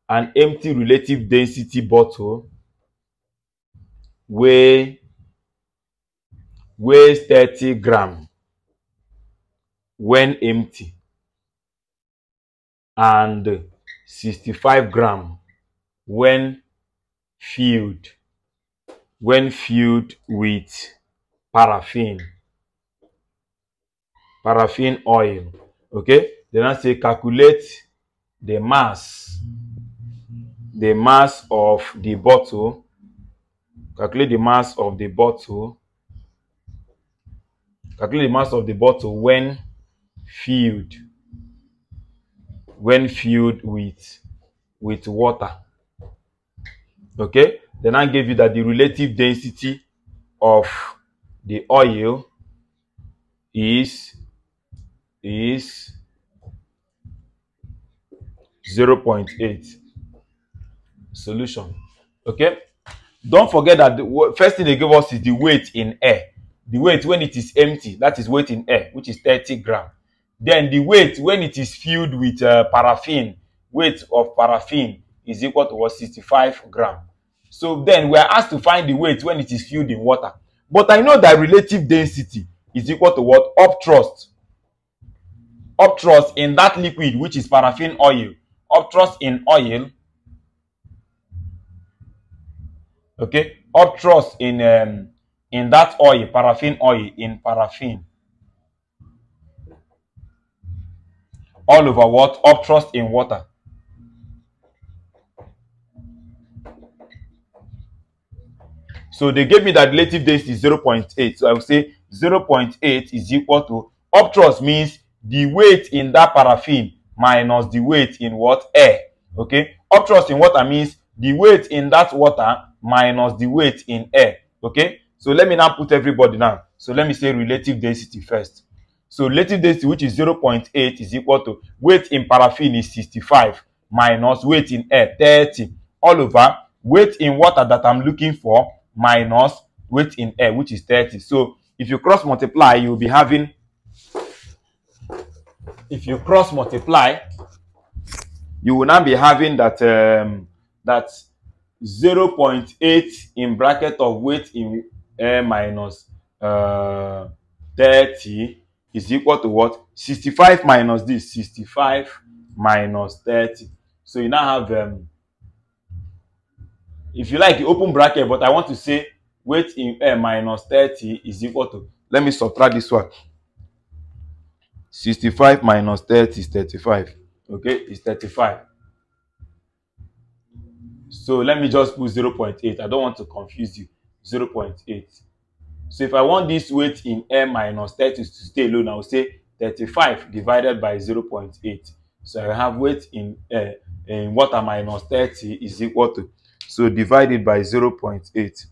an empty relative density bottle weigh weighs thirty grams when empty and sixty-five grams when filled when filled with paraffin paraffin oil. Okay, then I say calculate the mass the mass of the bottle calculate the mass of the bottle calculate the mass of the bottle when field when filled with with water. Okay, then I gave you that the relative density of the oil is is zero point eight solution. Okay, don't forget that the first thing they give us is the weight in air. The weight when it is empty, that is weight in air, which is thirty grams. Then the weight when it is filled with uh, paraffin, weight of paraffin is equal to what, sixty-five grams. So then we are asked to find the weight when it is filled in water. But I know that relative density is equal to what? Up thrust. Up thrust in that liquid, which is paraffin oil. Up thrust in oil. Okay, up thrust in um, in that oil, paraffin oil, in paraffin. All over what? Up thrust in water. So they gave me that relative density is zero point eight. So I will say zero point eight is equal to, up thrust means the weight in that paraffin minus the weight in what? Air. Okay, up thrust in water means the weight in that water minus the weight in air. Okay, so let me now put everybody down. So let me say relative density first. So relative density, which is zero point eight, is equal to weight in paraffin is sixty-five minus weight in air, thirty, all over weight in water that I'm looking for minus weight in air, which is thirty. So if you cross multiply, you'll be having, if you cross multiply, you will now be having that um, that zero point eight in bracket of weight in air minus uh, thirty is equal to what? sixty-five minus this, sixty-five minus thirty. So you now have, um, if you like, you open bracket, but I want to say weight in air minus thirty is equal to, let me subtract this one. sixty-five minus thirty is thirty-five. Okay, it's thirty-five. So let me just put zero point eight. I don't want to confuse you. zero point eight. So if I want this weight in air minus thirty to stay alone, I will say thirty-five divided by zero point eight. So I have weight in air in water minus thirty is equal to, so divided by zero point eight.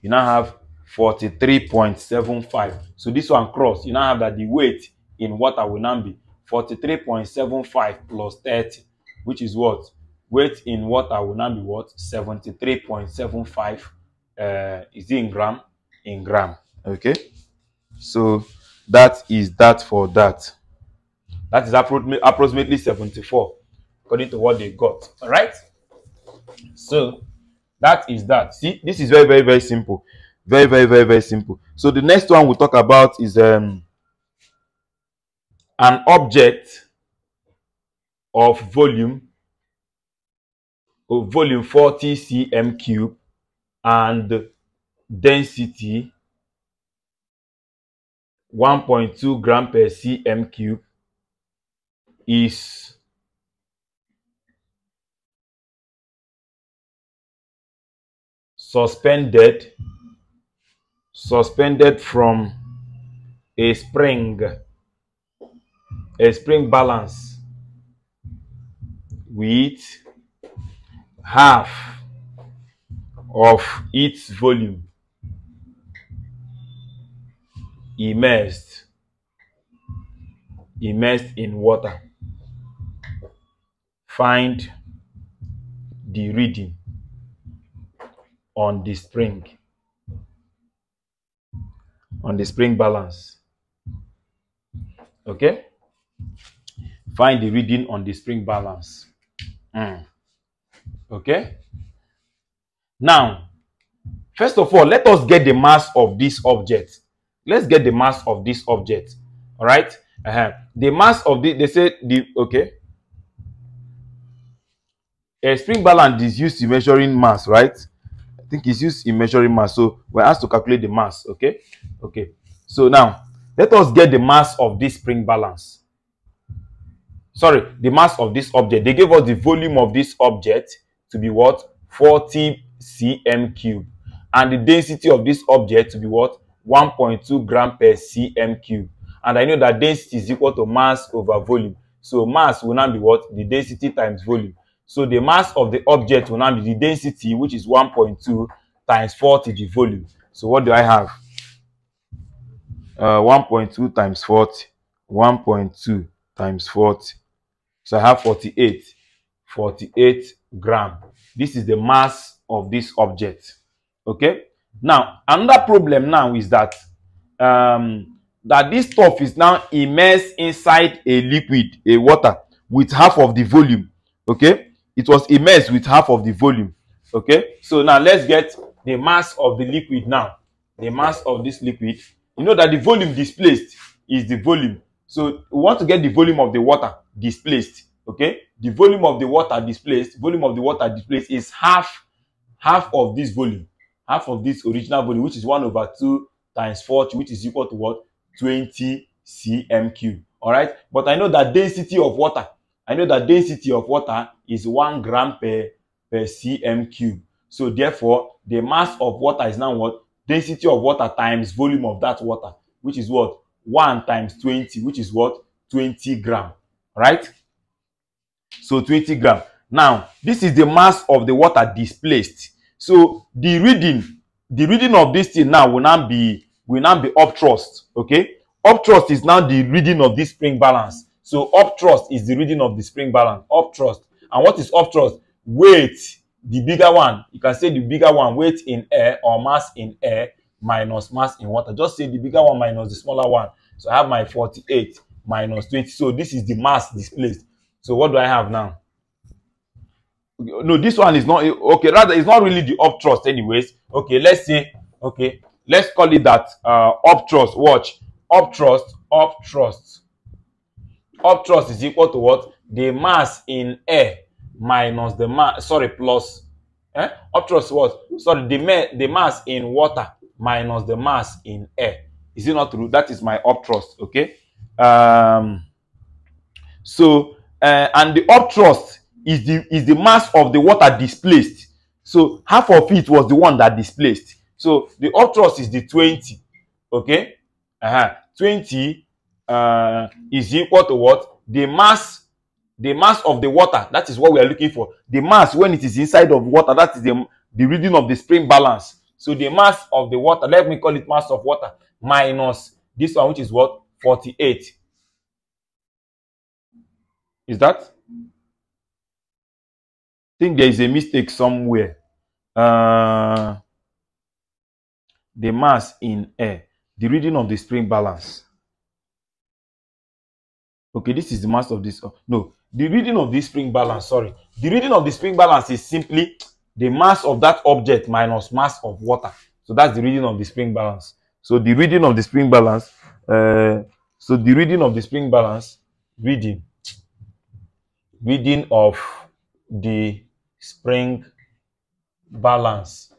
You now have forty-three point seven five. So this one cross, you now have that the weight in water will now be forty-three point seven five plus thirty, which is what? Weight in water will now be what? seventy-three point seven five. Uh, is in gram, in gram. Okay, so that is that for that. That is approximately seventy-four, according to what they got. All right. So that is that. See, this is very, very, very simple. Very, very, very, very simple. So the next one we'll talk about is um, an object of volume, of volume forty centimeters cubed. And density one point two grams per centimeter cubed is suspended suspended from a spring a spring balance with half of its volume immersed immersed in water. Find the reading on the spring on the spring balance. Okay, find the reading on the spring balance. mm. Okay. Now, first of all, let us get the mass of this object. Let's get the mass of this object. All right. Uh-huh. The mass of the, they say the, okay. A spring balance is used in measuring mass, right? I think it's used in measuring mass. So we're asked to calculate the mass. Okay. Okay. So now let us get the mass of this spring balance. Sorry, the mass of this object. They gave us the volume of this object to be what? forty centimeters cubed, and the density of this object to be what? one point two grams per centimeter cubed. And I know that density is equal to mass over volume. So mass will now be what? The density times volume. So the mass of the object will now be the density, which is one point two times four to the volume. So what do I have? Uh, one point two times forty. one point two times forty. So I have forty-eight. forty-eight gram. This is the mass of this object. Okay? Now, another problem now is that um, that this stuff is now immersed inside a liquid, a water, with half of the volume. Okay? It was immersed with half of the volume. Okay? So now let's get the mass of the liquid now. The mass of this liquid. You know that the volume displaced is the volume. So we want to get the volume of the water displaced. Okay? The volume of the water displaced, volume of the water displaced is half, half of this volume. Half of this original volume, which is one over two times forty, which is equal to what? twenty centimeters cubed. All right? But I know that density of water, I know that density of water is one gram per centimeter cubed. So therefore, the mass of water is now what? Density of water times volume of that water, which is what? one times twenty, which is what? twenty gram. All right? So twenty gram. Now, this is the mass of the water displaced. So the reading, the reading of this thing now will now be will now be up thrust. Okay, up thrust is now the reading of this spring balance. So up thrust is the reading of the spring balance. Up thrust. And what is up thrust? Weight, the bigger one. You can say the bigger one, weight in air or mass in air minus mass in water. Just say the bigger one minus the smaller one. So I have my forty-eight minus twenty. So this is the mass displaced. So what do I have now? No, this one is not okay. Rather, it's not really the up thrust, anyways. Okay, let's say, okay, let's call it that. Uh, up thrust, watch up thrust, up thrust, up thrust is equal to what? The mass in air minus the mass, sorry, plus eh? up thrust, what? Sorry, the, ma the mass in water minus the mass in air. Is it not true? That is my up thrust, okay? Um, so uh, and the up thrust is the is the mass of the water displaced. So half of it was the one that displaced. So the up thrust is the twenty. Okay? Uh-huh. twenty uh, is equal to what? The mass, the mass of the water. That is what we are looking for. The mass when it is inside of water, that is the, the reading of the spring balance. So the mass of the water, let me call it mass of water, minus this one, which is what? forty-eight. Is that? I think there is a mistake somewhere. Uh, the mass in air, the reading of the spring balance. Okay, this is the mass of this. No, the reading of this spring balance, sorry. The reading of the spring balance is simply the mass of that object minus mass of water. So that's the reading of the spring balance. So the reading of the spring balance, uh, so the reading of the spring balance, reading, reading of the spring balance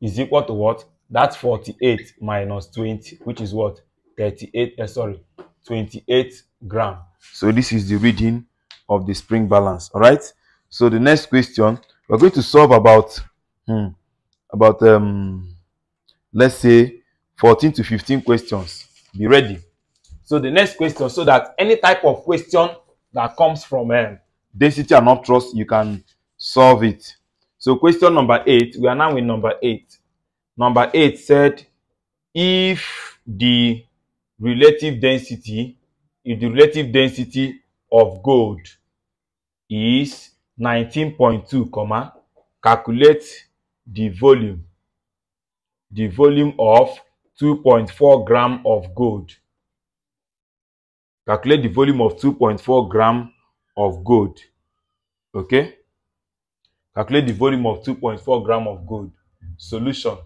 is equal to what? That's forty-eight minus twenty, which is what? thirty-eight, uh, sorry, twenty-eight gram. So this is the reading of the spring balance. All right, so the next question we're going to solve about hmm, about um let's say fourteen to fifteen questions. Be ready. So the next question, so that any type of question that comes from um, density and up thrust, you can solve it. So question number eight, we are now in number eight. Number eight said, if the relative density, if the relative density of gold is nineteen point two, comma, calculate the volume, the volume of two point four grams of gold. Calculate the volume of two point four grams of gold. Okay, calculate the volume of two point four grams of gold. Solution.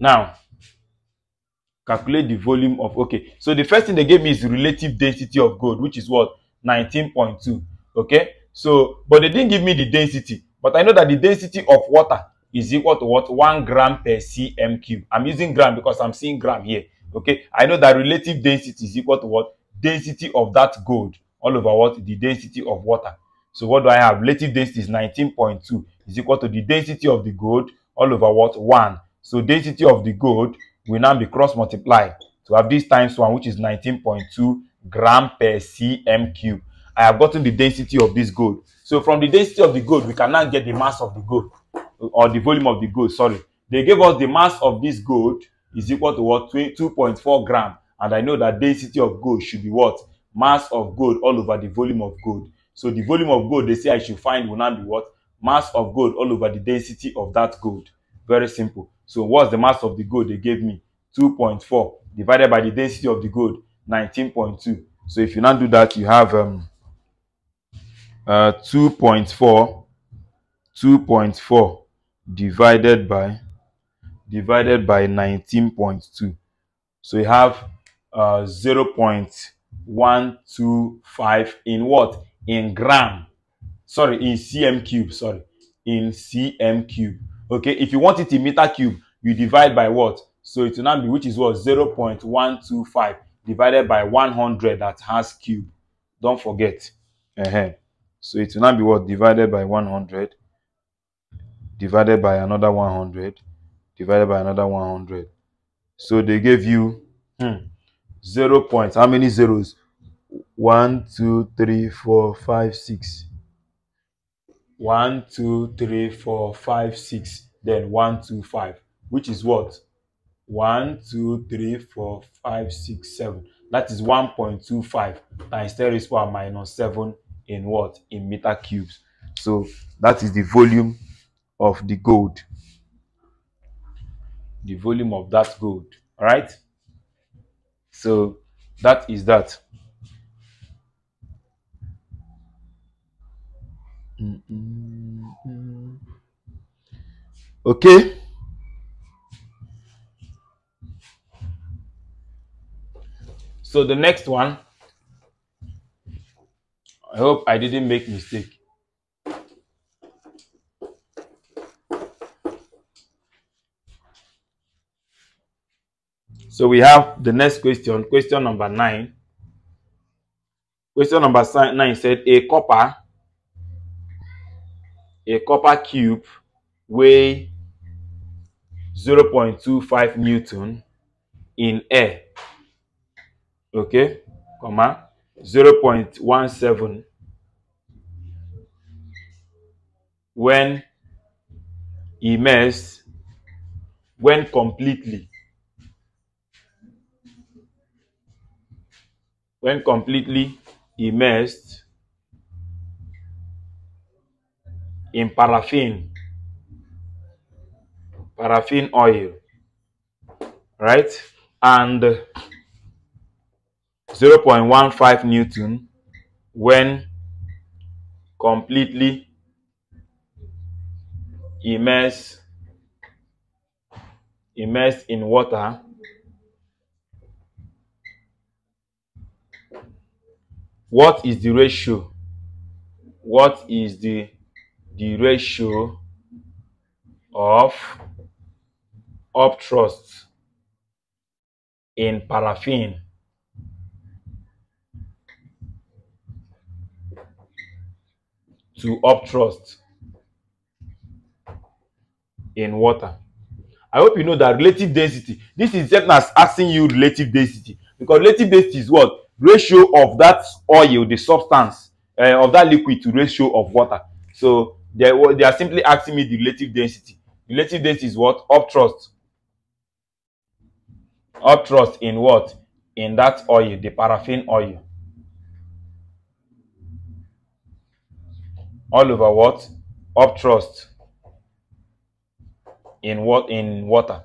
Now calculate the volume of, okay, so the first thing they gave me is the relative density of gold, which is what? nineteen point two. Okay, so but they didn't give me the density, but I know that the density of water is equal to what? One gram per centimeter cubed. I'm using gram because I'm seeing gram here. Okay, I know that relative density is equal to what? Density of that gold all over what? The density of water. So what do I have? Relative density is nineteen point two is equal to the density of the gold all over what? one. So density of the gold will now be cross multiplied So I have this times one, which is nineteen point two gram per cm cube. I have gotten the density of this gold. So from the density of the gold, we can now get the mass of the gold, or the volume of the gold, sorry. They gave us the mass of this gold is equal to what? two point four gram. And I know that density of gold should be what? Mass of gold all over the volume of gold. So the volume of gold, they say I should find, will now be what? Mass of gold all over the density of that gold. Very simple. So what's the mass of the gold they gave me? two point four divided by the density of the gold, nineteen point two. So if you now do that, you have um, uh, two point four divided by divided by nineteen point two. So you have uh, zero point one two five in what? In gram. Sorry, in cm cube. Sorry, in cm cube. Okay, if you want it in meter cube, you divide by what? So it will now be, which is what? zero point one two five divided by one hundred that has cube. Don't forget. Uh-huh. So it will now be what? Divided by one hundred, divided by another one hundred, divided by another one hundred. So they gave you hmm, zero point. How many zeros? One, two, three, four, five, six. One, two, three, four, five, six. Then one, two, five. Which is what? One, two, three, four, five, six, seven. That is one point two five times ten raised to the power minus seven in what? In meter cubes. So that is the volume of the gold. The volume of that gold. All right. So that is that. Mm-mm-mm. Okay. So the next one, I hope I didn't make a mistake. So we have the next question, question number nine. Question number nine said a copper, a copper cube weighs zero point two five Newton in air. Okay, comma, zero point one seven when immersed, when completely, when completely immersed in paraffin, paraffin oil, right? And zero point one five Newton when completely immersed, immersed in water, what is the ratio? What is the, the ratio of up thrust in paraffin? To up thrust in water. I hope you know that relative density, this is just as asking you relative density, because relative density is what? Ratio of that oil, the substance uh, of that liquid to ratio of water. So they, they are simply asking me the relative density. Relative density is what? Up thrust. Up thrust in what? In that oil, the paraffin oil. All over what? Up thrust in what? In water.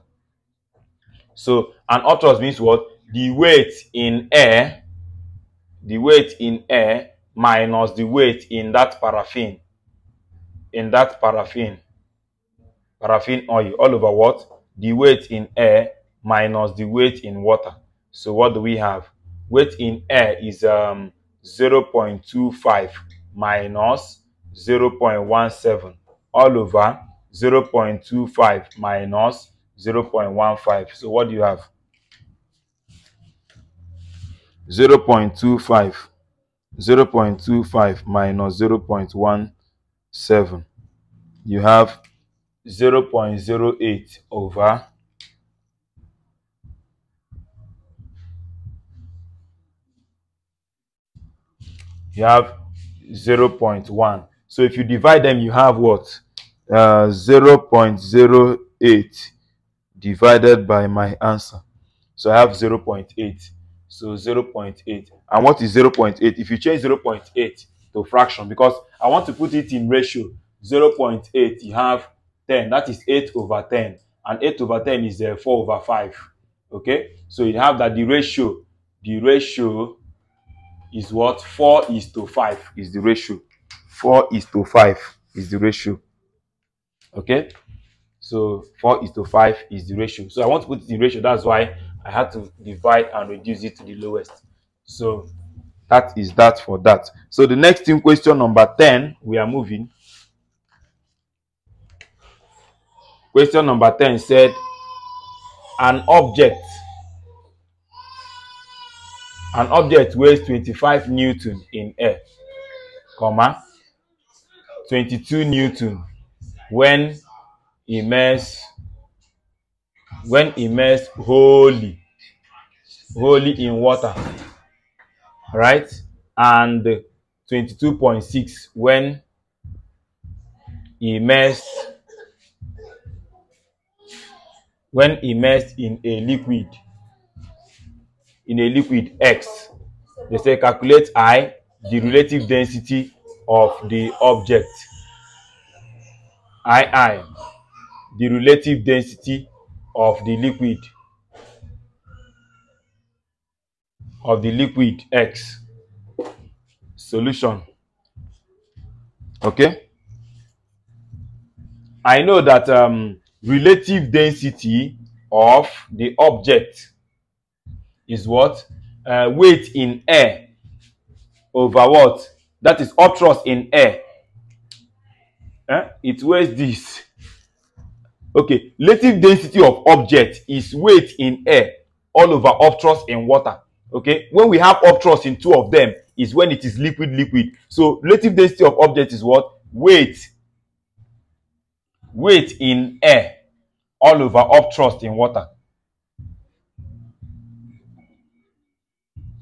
So an up thrust means what? The weight in air, the weight in air minus the weight in that paraffin, in that paraffin, paraffin oil. All over what? The weight in air minus the weight in water. So what do we have? Weight in air is um zero point two five minus zero point one seven all over zero point two five minus zero point one five. So what do you have? zero point two five, zero point two five minus zero point one seven. You have zero point zero eight over you have zero point one. So if you divide them, you have what? Uh, zero point zero eight divided by my answer. So I have zero point eight. So zero point eight. And what is zero point eight? If you change zero point eight to fraction, because I want to put it in ratio, zero point eight, you have ten. That is eight over ten. And eight over ten is uh, four over five. Okay? So you have that the ratio, the ratio is what? four is to five is the ratio. four is to five is the ratio. Okay? So four is to five is the ratio. So I want to put it in ratio. That's why I had to divide and reduce it to the lowest. So that is that for that. So the next thing, question number ten, we are moving. Question number ten said, an object, an object weighs twenty-five newtons in air, comma, twenty-two newtons when immersed, when immersed wholly, wholly in water, right? And twenty-two point six when immersed, when immersed in a liquid, in a liquid X. They say calculate I, the relative density of the object. I I, the relative density of the liquid, of the liquid X. Solution. Okay, I know that um relative density of the object is what? Uh, weight in air over what? That is up thrust in air. Eh? It weighs this. Okay, relative density of object is weight in air all over up thrust in water. Okay, when we have up thrust in two of them is when it is liquid liquid. So relative density of object is what? Weight, weight in air all over up thrust in water.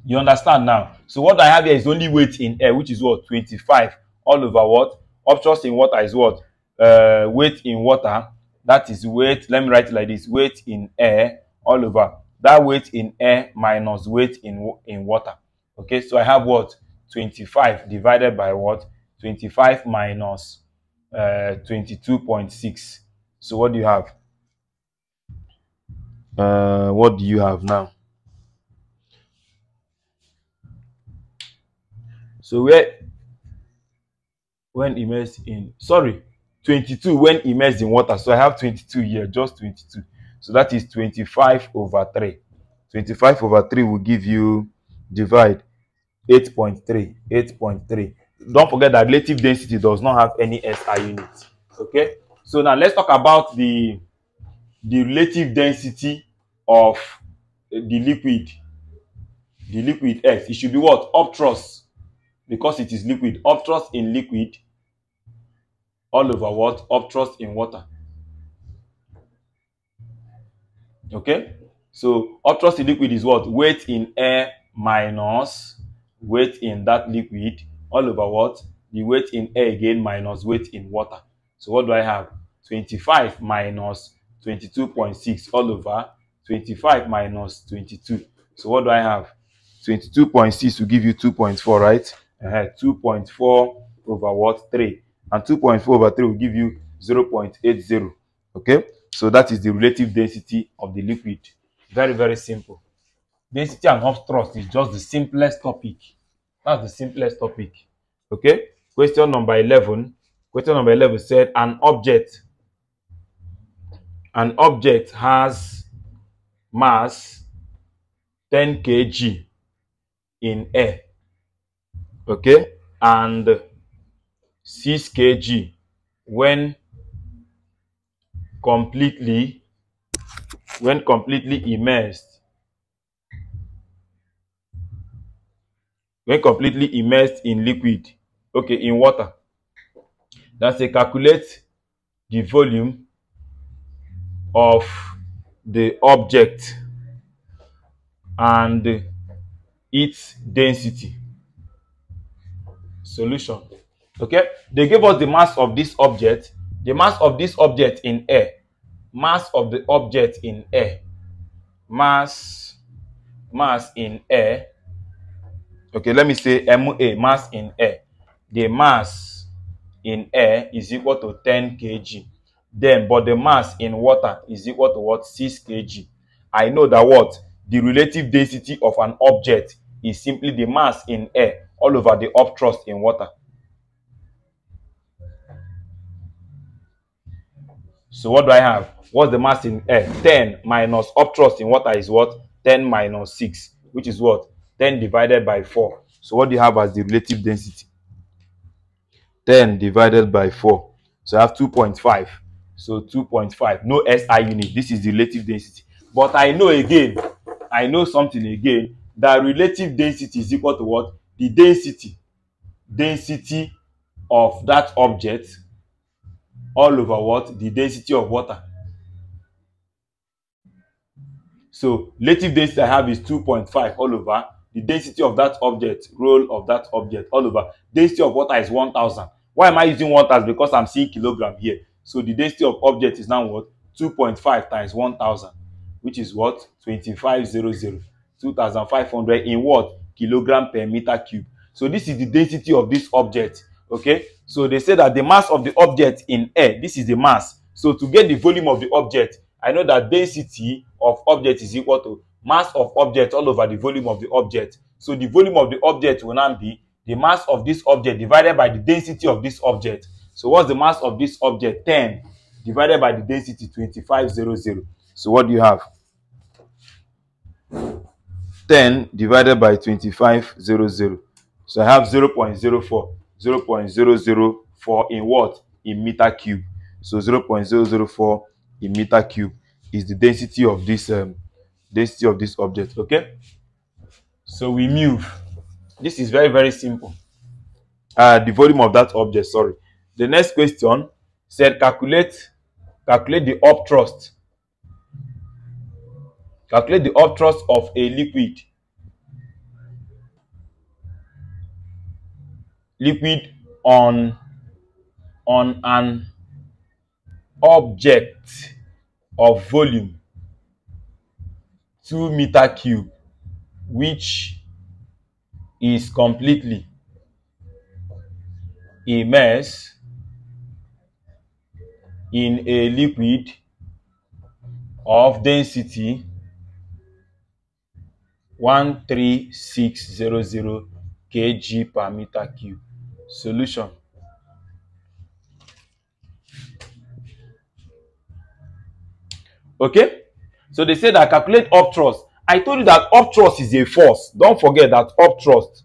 You understand now? So what I have here is only weight in air, which is what? twenty-five all over what? Up thrust in water is what? Uh, weight in water. That is weight. Let me write it like this. Weight in air all over. That weight in air minus weight in, in water. Okay. So I have what? twenty-five divided by what? twenty-five minus uh, twenty-two point six. So what do you have? Uh, what do you have now? So where, when immersed in, sorry, twenty-two when immersed in water. So I have twenty-two here, just twenty-two. So that is twenty-five over three. twenty-five over three will give you, divide, eight point three. eight point three. Don't forget that relative density does not have any S I unit. Okay? So now let's talk about the, the relative density of the liquid. The liquid X. It should be what? Up thrust. Because it is liquid, up thrust in liquid all over what? Up thrust in water. Okay, so up thrust in liquid is what? Weight in air minus weight in that liquid all over what? The weight in air again minus weight in water. So what do I have? twenty-five minus twenty-two point six all over twenty-five minus twenty-two. So what do I have? twenty-two point six will give you two point four, right? Uh-huh. two point four over what? three. And two point four over three will give you zero point eight zero. Okay? So that is the relative density of the liquid. Very, very simple. Density and up thrust is just the simplest topic. That's the simplest topic. Okay? Question number eleven. Question number eleven said, an object, an object has mass ten kilograms in air. Okay? And six kilograms when completely, when completely immersed, when completely immersed in liquid, okay, in water. That's a calculate the volume of the object and its density. solution. Okay, they gave us the mass of this object, the mass of this object in air, mass of the object in air, mass, mass in air. Okay, let me say M A, mass in air. The mass in air is equal to ten kilograms. Then, but the mass in water is equal to what? six kilograms. I know that what? The relative density of an object is simply the mass in air all over the up thrust in water. So what do I have? What's the mass in air? ten minus up thrust in water is what? ten minus six, which is what? ten divided by four. So what do you have as the relative density? ten divided by four. So I have two point five. So two point five. No S I unit. This is the relative density. But I know again, I know something again, that relative density is equal to what? The density. Density of that object all over what? The density of water. So relative density I have is two point five all over the density of that object, roll of that object, all over. Density of water is one thousand. Why am I using one thousand? Because I'm seeing kilogram here. So the density of object is now what? two point five times one thousand, which is what? twenty-five hundred. two thousand five hundred in what? Kilogram per meter cube. So this is the density of this object. Okay, so they say that the mass of the object in air, this is the mass. So to get the volume of the object, I know that density of object is equal to mass of object all over the volume of the object. So the volume of the object will now be the mass of this object divided by the density of this object. So what's the mass of this object? ten divided by the density, twenty-five hundred. So what do you have? ten divided by twenty-five hundred. So I have zero point zero four. zero point zero zero four in what? In meter cube. So zero point zero zero four in meter cube is the density of this um, density of this object. Okay, so we move. This is very very simple. Uh, the volume of that object. Sorry. The next question said calculate calculate the up thrust. Calculate the up thrust of a liquid. Liquid on on an object of volume two meter cube, which is completely immersed in a liquid of density one three six zero zero kg per meter cube. Solution. Okay, so they say that calculate up thrust. I told you that up thrust is a force. Don't forget that up thrust,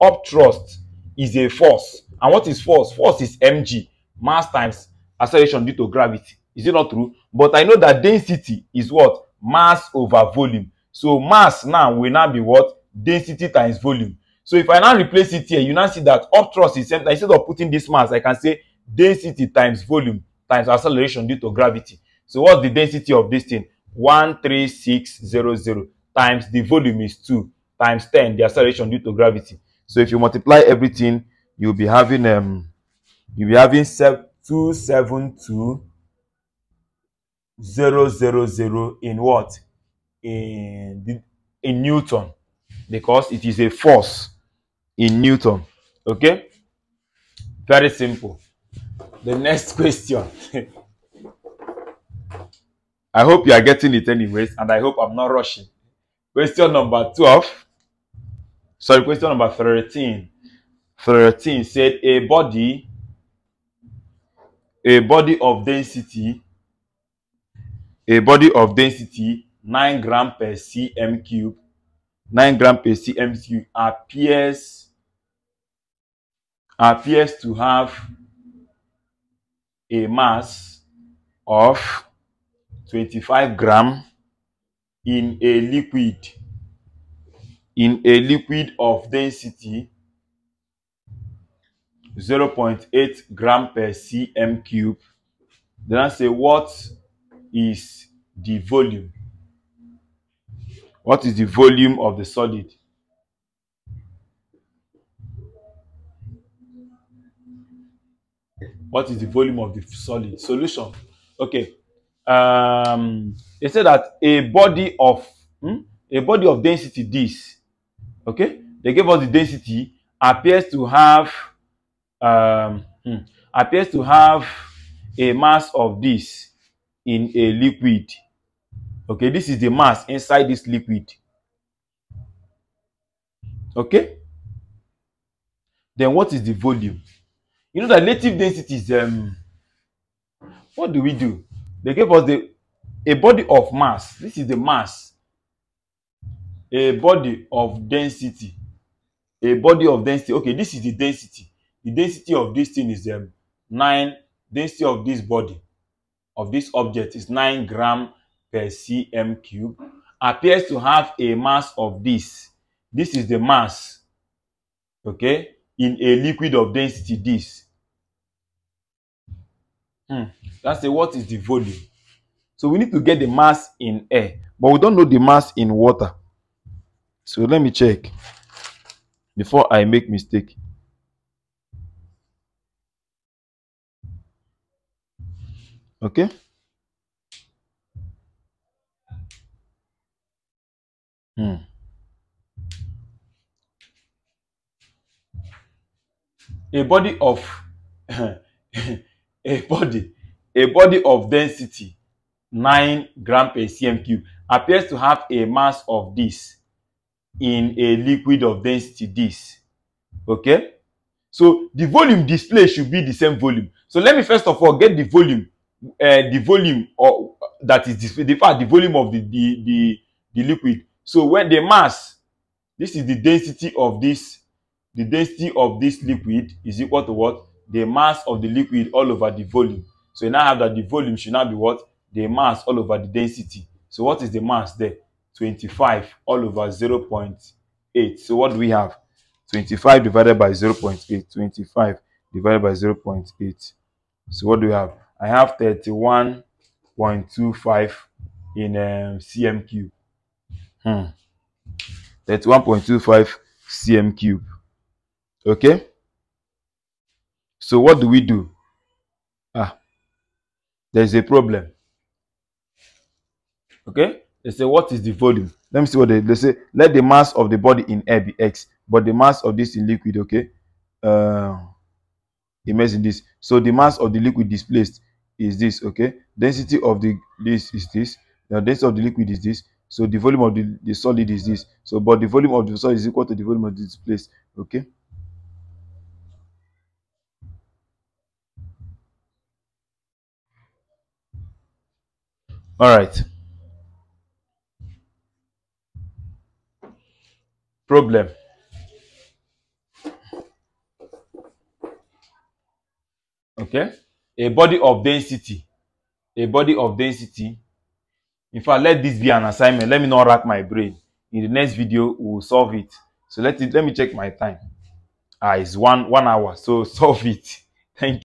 up thrust is a force. And what is force? Force is mg, mass times acceleration due to gravity. Is it not true? But I know that density is what? Mass over volume. So mass now will now be what? Density times volume. So if I now replace it here, you now see that up thrust is, instead of putting this mass, I can say density times volume times acceleration due to gravity. So what's the density of this thing? one three six zero zero times the volume is two times ten, the acceleration due to gravity. So if you multiply everything, you'll be having um, you'll be having two seven two zero zero zero in what? In in Newton, because it is a force in Newton. Okay, very simple. The next question. I hope you are getting it anyways, and I hope I'm not rushing. Question number twelve. Sorry, question number thirteen. thirteen said a body, a body of density, a body of density nine gram per cm cube, nine gram per cm cube appears appears to have a mass of twenty-five gram in a liquid in a liquid of density zero point eight gram per cm cube. Then I say, what is the volume? What is the volume of the solid? What is the volume of the solid solution? Okay. Um, they said that a body of hmm, a body of density this. Okay. They gave us the density appears to have um, hmm, appears to have a mass of this in a liquid. Okay. This is the mass inside this liquid. Okay. Then what is the volume? You know that relative density is um. What do we do? They gave us the a body of mass. This is the mass. A body of density. A body of density. Okay, this is the density. The density of this thing is um, nine. Density of this body, of this object, is nine gram per cm cube. Appears to have a mass of this. This is the mass. Okay, in a liquid of density this. Hmm. That's the what is the volume. So we need to get the mass in air, but we don't know the mass in water. So let me check before I make mistake. Okay. Hmm. A body of a body a body of density nine gram per cm cube appears to have a mass of this in a liquid of density this. Okay, so the volume display should be the same volume. So let me first of all get the volume, uh, the volume or that is displayed, the fact the volume of the, the the the liquid. So when the mass, this is the density of this, the density of this liquid is equal to what? The mass of the liquid all over the volume. So you now have that the volume should now be what? The mass all over the density. So what is the mass there? twenty-five all over zero point eight. So what do we have? twenty-five divided by zero point eight. twenty-five divided by zero point eight. So what do we have? I have thirty-one point two five in um, cm cube. Hmm. thirty-one point two five cm cube. Okay? So what do we do? Ah, there's a problem. Okay, they say what is the volume? Let me see what they, they say. Let the mass of the body in air be x, but the mass of this in liquid, okay, uh, imagine this. So the mass of the liquid displaced is this. Okay, density of the this is this. The density of the liquid is this. So the volume of the, the solid is this. So but the volume of the solid is equal to the volume of the displaced. Okay. All right. Problem. Okay. A body of density. A body of density. In fact, let this be an assignment. Let me not rack my brain. In the next video, we'll solve it. So let it, let me check my time. Ah, it's one one hour. So solve it. Thank you.